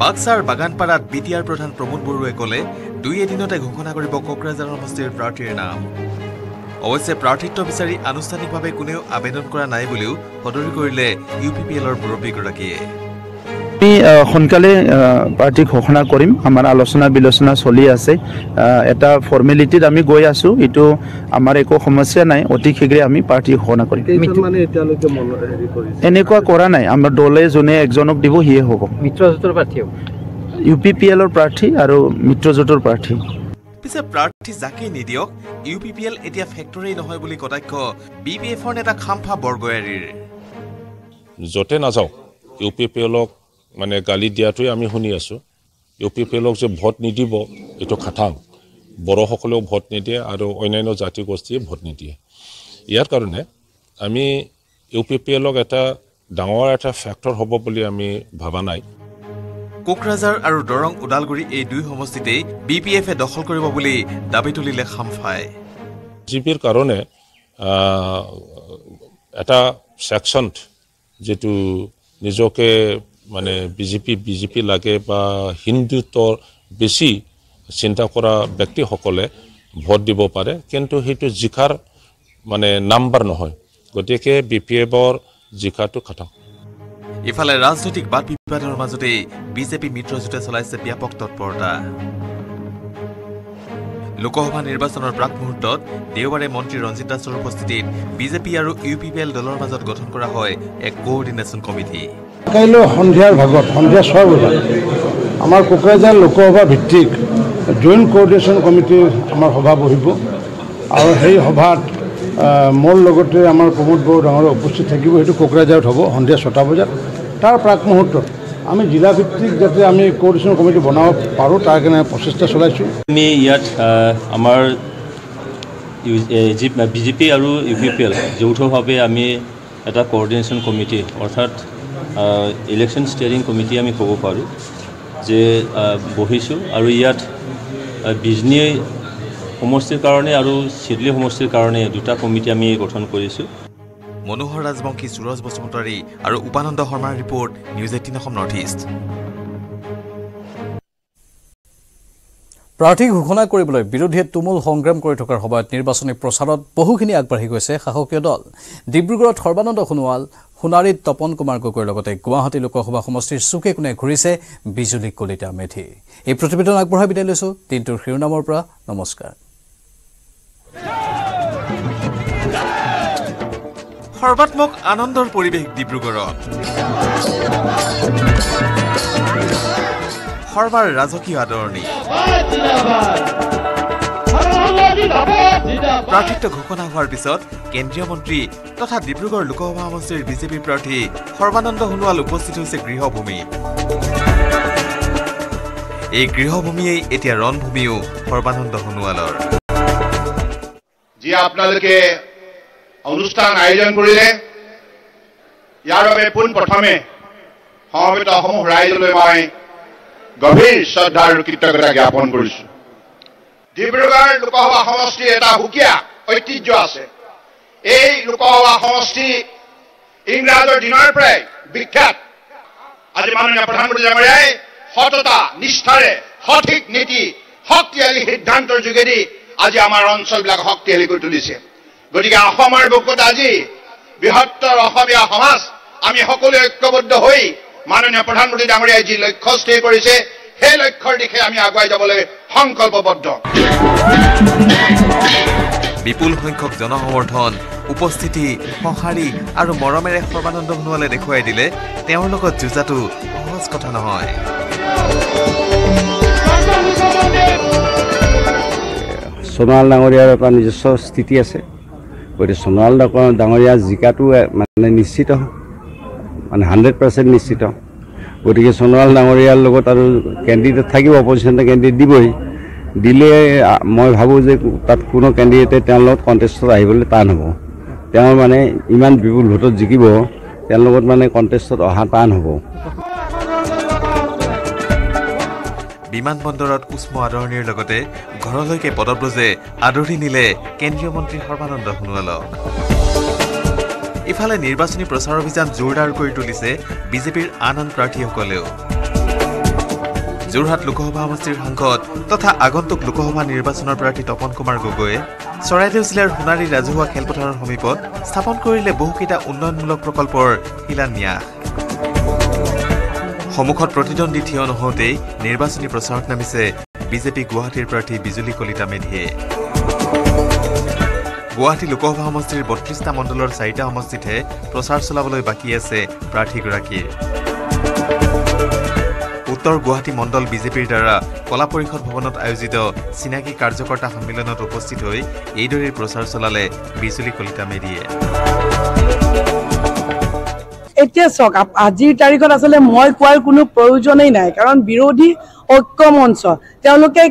বাগসাৰ বাগানপাৰাত বিটিআৰ প্ৰধান প্ৰমোদ বৰুৱে ক'লে দুই এদিনতে ঘোষণা কৰিব কোকৰাঝাৰ সমষ্টিৰ প্ৰাৰ্থীৰ নাম অৱশ্যে প্ৰাৰ্থিত্ব বিচাৰি আনুষ্ঠানিকভাৱে কোনেও আবেদন কৰা নাই বুলিও সদৰি কৰিলে ইউপিপিএলৰ মুৰব্বীগৰাকীয়ে আমি সোনকালে পাৰ্টি ঘোষণা কৰিম আমাৰ আলোচনা বিলোচনা চলি আছে এটা ফৰ্মেলিটিত আমি গৈ আছো ইটো আমাৰ একো সমস্যা নাই অতি শীঘ্ৰে আমি পাৰ্টি ঘোষণা কৰিম মানে এতিয়ালৈকে মন হেৰি কৰিছে এনেকুৱা কৰা নাই আমাৰ দলে জনে একজনক দিব হিয়ে হ'ব মিত্ৰজোঁটৰ প্ৰাৰ্থী ইউপিপিএলৰ প্ৰাৰ্থী আৰু মিত্ৰজোঁটৰ প্ৰাৰ্থী পিছে প্ৰাৰ্থী যাকে নিদিয়ক ইউপিপিএল এতিয়া ফেক্টৰী নহয় বুলি কটাক্ষ বিপিএফৰ এটা খামফা বৰগয়াৰীৰ জতে নাযাও ইউপিপিএলক মানে গালি দিয়াটোৱে আমি শুনি আছো ইউপিপিএলক যে ভোট নিদিব এটো খাটাং বড়সকলেও ভোট নিদিয়ে আৰু অন্যান্য জাতি গোষ্ঠীয়ে ভোট নিদিয়ে ইয়াৰ কাৰণে আমি ইউপিপিএলক এটা ডাঙৰ এটা ফেক্টৰ হ'ব বুলি আমি ভাবা নাই কোকৰাঝাৰ আৰু দৰং উদালগুৰি এই দুই সমষ্টিতেই বিপিএফে দখল কৰিব বুলি দাবী তুলিলে খামফাই জিপিৰ কাৰণে এটা সেকচন যেটো নিজকে মানে বিজেপি বিজেপি লাগে বা হিন্দুত্বৰ বেছি চিন্তা কৰা ব্যক্তিসকলে ভোট দিব পাৰে কিন্তু হেতু জিকাৰ মানে নাম্বাৰ নহয় গতিকে বিপিএফৰ জিকাটো খতম ইফালে ৰাজনৈতিক বাদ বিবাদৰ মাজতে বিজেপি মিত্ৰজোঁটে চলাইছে ব্যাপক তৎপৰতা লোকসভা নিৰ্বাচনৰ প্ৰাক মুহূৰ্তত দেওবাৰে মন্ত্ৰী ৰঞ্জিত দাসৰ উপস্থিতিত বিজেপি আৰু ইউপিপিএল দলৰ মাজত গঠন কৰা হয় এক কোঅৰ্ডিনেশ্যন কমিটি কাইলৈ সন্ধিয়াৰ ভাগত সন্ধিয়া ছয় বজাত আমাৰ কোকৰাঝাৰ লোকসভা ভিত্তিক জইণ্ট কোঅৰ্ডিনেশ্যন কমিটিৰ আমাৰ সভা বহিব আৰু সেই সভাত মোৰ লগতে আমাৰ প্ৰমোদ বড়ো ডাঙৰ উপস্থিত থাকিব সেইটো কোকৰাঝাৰত হ'ব সন্ধিয়া ছটা বজাত তাৰ প্ৰাক মুহূৰ্তত আমি জিলা ভিত্তিক যাতে আমি কোঅৰ্ডিনেশ্যন কমিটি বনাব পাৰোঁ তাৰ কাৰণে প্ৰচেষ্টা চলাইছোঁ আমি ইয়াত আমাৰ বিজেপি আৰু ইউপিপিএল যৌথভাৱে আমি এটা কোঅৰ্ডিনেশ্যন কমিটি অৰ্থাৎ ইলেকশ্যন ষ্টেৰিং কমিটি আমি ক'ব পাৰোঁ যে বহিছোঁ আৰু ইয়াত বিজনী সমষ্টিৰ কাৰণে আৰু চিডলি সমষ্টিৰ কাৰণে দুটা কমিটি আমি গঠন কৰিছোঁ মনোহৰ ৰাজবংশী সুৰজ বসুমতাৰী আৰু উপানন্দ শৰ্মাৰ report news eighteen Assam northeast প্ৰাৰ্থী ঘোষণা কৰিবলৈ বিৰোধীয়ে তুমুল সংগ্ৰাম কৰি থকাৰ সময়ত নিৰ্বাচনী প্ৰচাৰত বহুখিনি আগবাঢ়ি গৈছে শাসকীয় দল ডিব্ৰুগড়ত সৰ্বানন্দ সোণোৱাল সোণাৰীত তপন কুমাৰ গগৈৰ লগতে গুৱাহাটী লোকসভা সমষ্টিৰ চুকে কোণে ঘূৰিছে বিজুলী কলিতা মেধি এই প্ৰতিবেদন আগবঢ়াই বিদায় লৈছো দিনটোৰ শিৰোনামৰ পৰা নমস্কাৰ সৰ্বাত্মক আনন্দৰ পৰিৱেশ ডিব্ৰুগড়ত সৰ্বাৰ ৰাজকীয় আদৰণি প্ৰাৰ্থিত্ব ঘোষণা হোৱাৰ পিছত কেন্দ্ৰীয় মন্ত্ৰী তথা ডিব্ৰুগড় লোকসভা সমষ্টিৰ বিজেপি প্ৰাৰ্থী সৰ্বানন্দ সোণোৱাল উপস্থিত হৈছে গৃহভূমি এই গৃহভূমিয়েই এতিয়া ৰণভূমিও সৰ্বানন্দ সোণোৱালৰ যি আপোনালোকে অনুষ্ঠান আয়োজন কৰিলে ইয়াৰ বাবে পোনপ্ৰথমে সমবেত অসম ৰাইজলৈ মই গভীৰ শ্ৰদ্ধা আৰু কৃতজ্ঞতা জ্ঞাপন কৰিছো ডিব্ৰুগড় লোকসভা সমষ্টিৰ এটা সুকীয়া ঐতিহ্য আছে এই লোকসভা সমষ্টি ইংৰাজৰ দিনৰ পৰাই বিখ্যাত আজি মাননীয় প্ৰধানমন্ত্ৰী ডাঙৰীয়াই সততা নিষ্ঠাৰে hotik niti, hoktiali hiddantor jugedi, aji amar onchol bilak hoktiali kori tulise. Gotike Asomar bokot aji, bihottor Asamia somas, ami hokole ঐক্যবদ্ধ hoi, মাননীয় প্রধানমন্ত্রী ডাঙৰীয়াই যি লক্ষ্য স্থিৰ কৰিছে, সেই লক্ষ্যৰ দিশে আমি আগুৱাই যাবলৈ সংকল্পবদ্ধ। বিপুল সংখ্যক জনসমৰ্থন, উপস্থিতি, সহাৰি আৰু মৰমেৰে সৰ্বানন্দ ভনোৱালে দেখুৱাই দিলে, তেওঁৰ লগত যুঁজাটো সহজ কথা নহয়। সোণোৱাল ডাঙৰীয়াৰ এটা নিজস্ব স্থিতি আছে। গতিকে সোণোৱাল ডাঙৰীয়া জিকাটো মানে নিশ্চিত মানে হান্ড্ৰেড পাৰ্সেন্ট নিশ্চিত। গতিকে সোণোৱাল ডাঙৰীয়াৰ লগত আৰু কেণ্ডিডেট থাকিব, অপজিশ্যন কেণ্ডিডেট দিবই। দিলে মই ভাবো যে তাত কোনো কেণ্ডিডেটে তেওঁৰ লগত কণ্টেষ্টত আহিবলৈ টান হ'ব। তেওঁৰ মানে ইমান বিপুল ভোটত জিকিব, তেওঁৰ লগত মানে কণ্টেষ্টত অহা টান হ'ব। বিমানবন্দৰত উষ্ম আদৰণিৰ লগতে ঘৰলৈকে পদব্ৰজে আদৰি নিলে কেন্দ্ৰীয় মন্ত্ৰী সৰ্বানন্দ সোণোৱালক। ইফালে নিৰ্বাচনী প্ৰচাৰ অভিযান জোৰদাৰ কৰে তুলিছে বিজেপিৰ আন আন প্ৰাৰ্থীসকলেও। যোৰহাট লোকসভা সমষ্টিৰ সাংসদ তথা আগন্তুক লোকসভা নিৰ্বাচনেৰ প্ৰাৰ্থী তপন কুমাৰ গগৈয়ে চৰাইদেউ জিলাৰ সোণাৰী ৰাজহুৱা খেলপথাৰৰ সমীপত স্থাপন কৰিলে বহুকেইটা উন্নয়নমূলক প্ৰকল্পৰ শিলান্যাস। সমুখত প্ৰতিদ্বন্দ্বী থিয় নহওঁতেই নিৰ্বাচনী প্ৰচাৰত নামিছে বিজেপি গুৱাহাটীৰ প্ৰাৰ্থী বিজুলী কলিতা মেধিয়ে। গুৱাহাটী লোকসভা সমষ্টিৰ বত্ৰিশটা মণ্ডলৰ চাৰিটা সমষ্টিতহে প্ৰচাৰ চলাবলৈ বাকী আছে প্ৰাৰ্থীগৰাকীৰ। উত্তৰ গুৱাহাটী মণ্ডল বিজেপিৰ দ্বাৰা কলা পৰিষদ ভৱনত আয়োজিত চিনাকি কাৰ্যকৰ্তা সন্মিলনত উপস্থিত হৈ এইদৰে প্ৰচাৰ চলালে বিজুলী কলিতা মেধিয়ে। এতিয়া চক আজিৰ তাৰিখত আচলতে মই কোৱাৰ কোনো প্ৰয়োজনেই নাই, কাৰণ বিৰোধী ঐক্য মঞ্চ তেওঁলোকে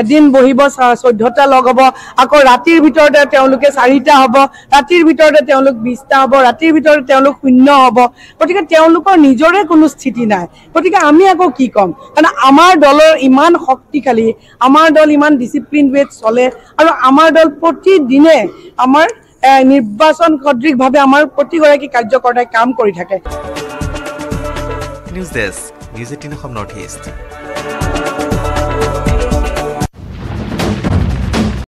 এদিন বহিব, চৈধ্যটা লগ হ'ব, আকৌ ৰাতিৰ ভিতৰতে তেওঁলোকে চাৰিটা হ'ব, ৰাতিৰ ভিতৰতে তেওঁলোক বিছটা হ'ব, ৰাতিৰ ভিতৰতে তেওঁলোক শূন্য হ'ব। গতিকে তেওঁলোকৰ নিজৰে কোনো স্থিতি নাই। গতিকে আমি আকৌ কি ক'ম, কাৰণ আমাৰ দলৰ ইমান শক্তিশালী, আমাৰ দল ইমান ডিচিপ্লিন ৱেত চলে, আৰু আমাৰ দল প্ৰতিদিনে আমাৰ নিৰ্বাচন সদৃশভাৱে আমাৰ প্ৰতিগৰাকী কাৰ্যকৰ্তাই কাম কৰি থাকে। News desk, news eighteen Assam north east.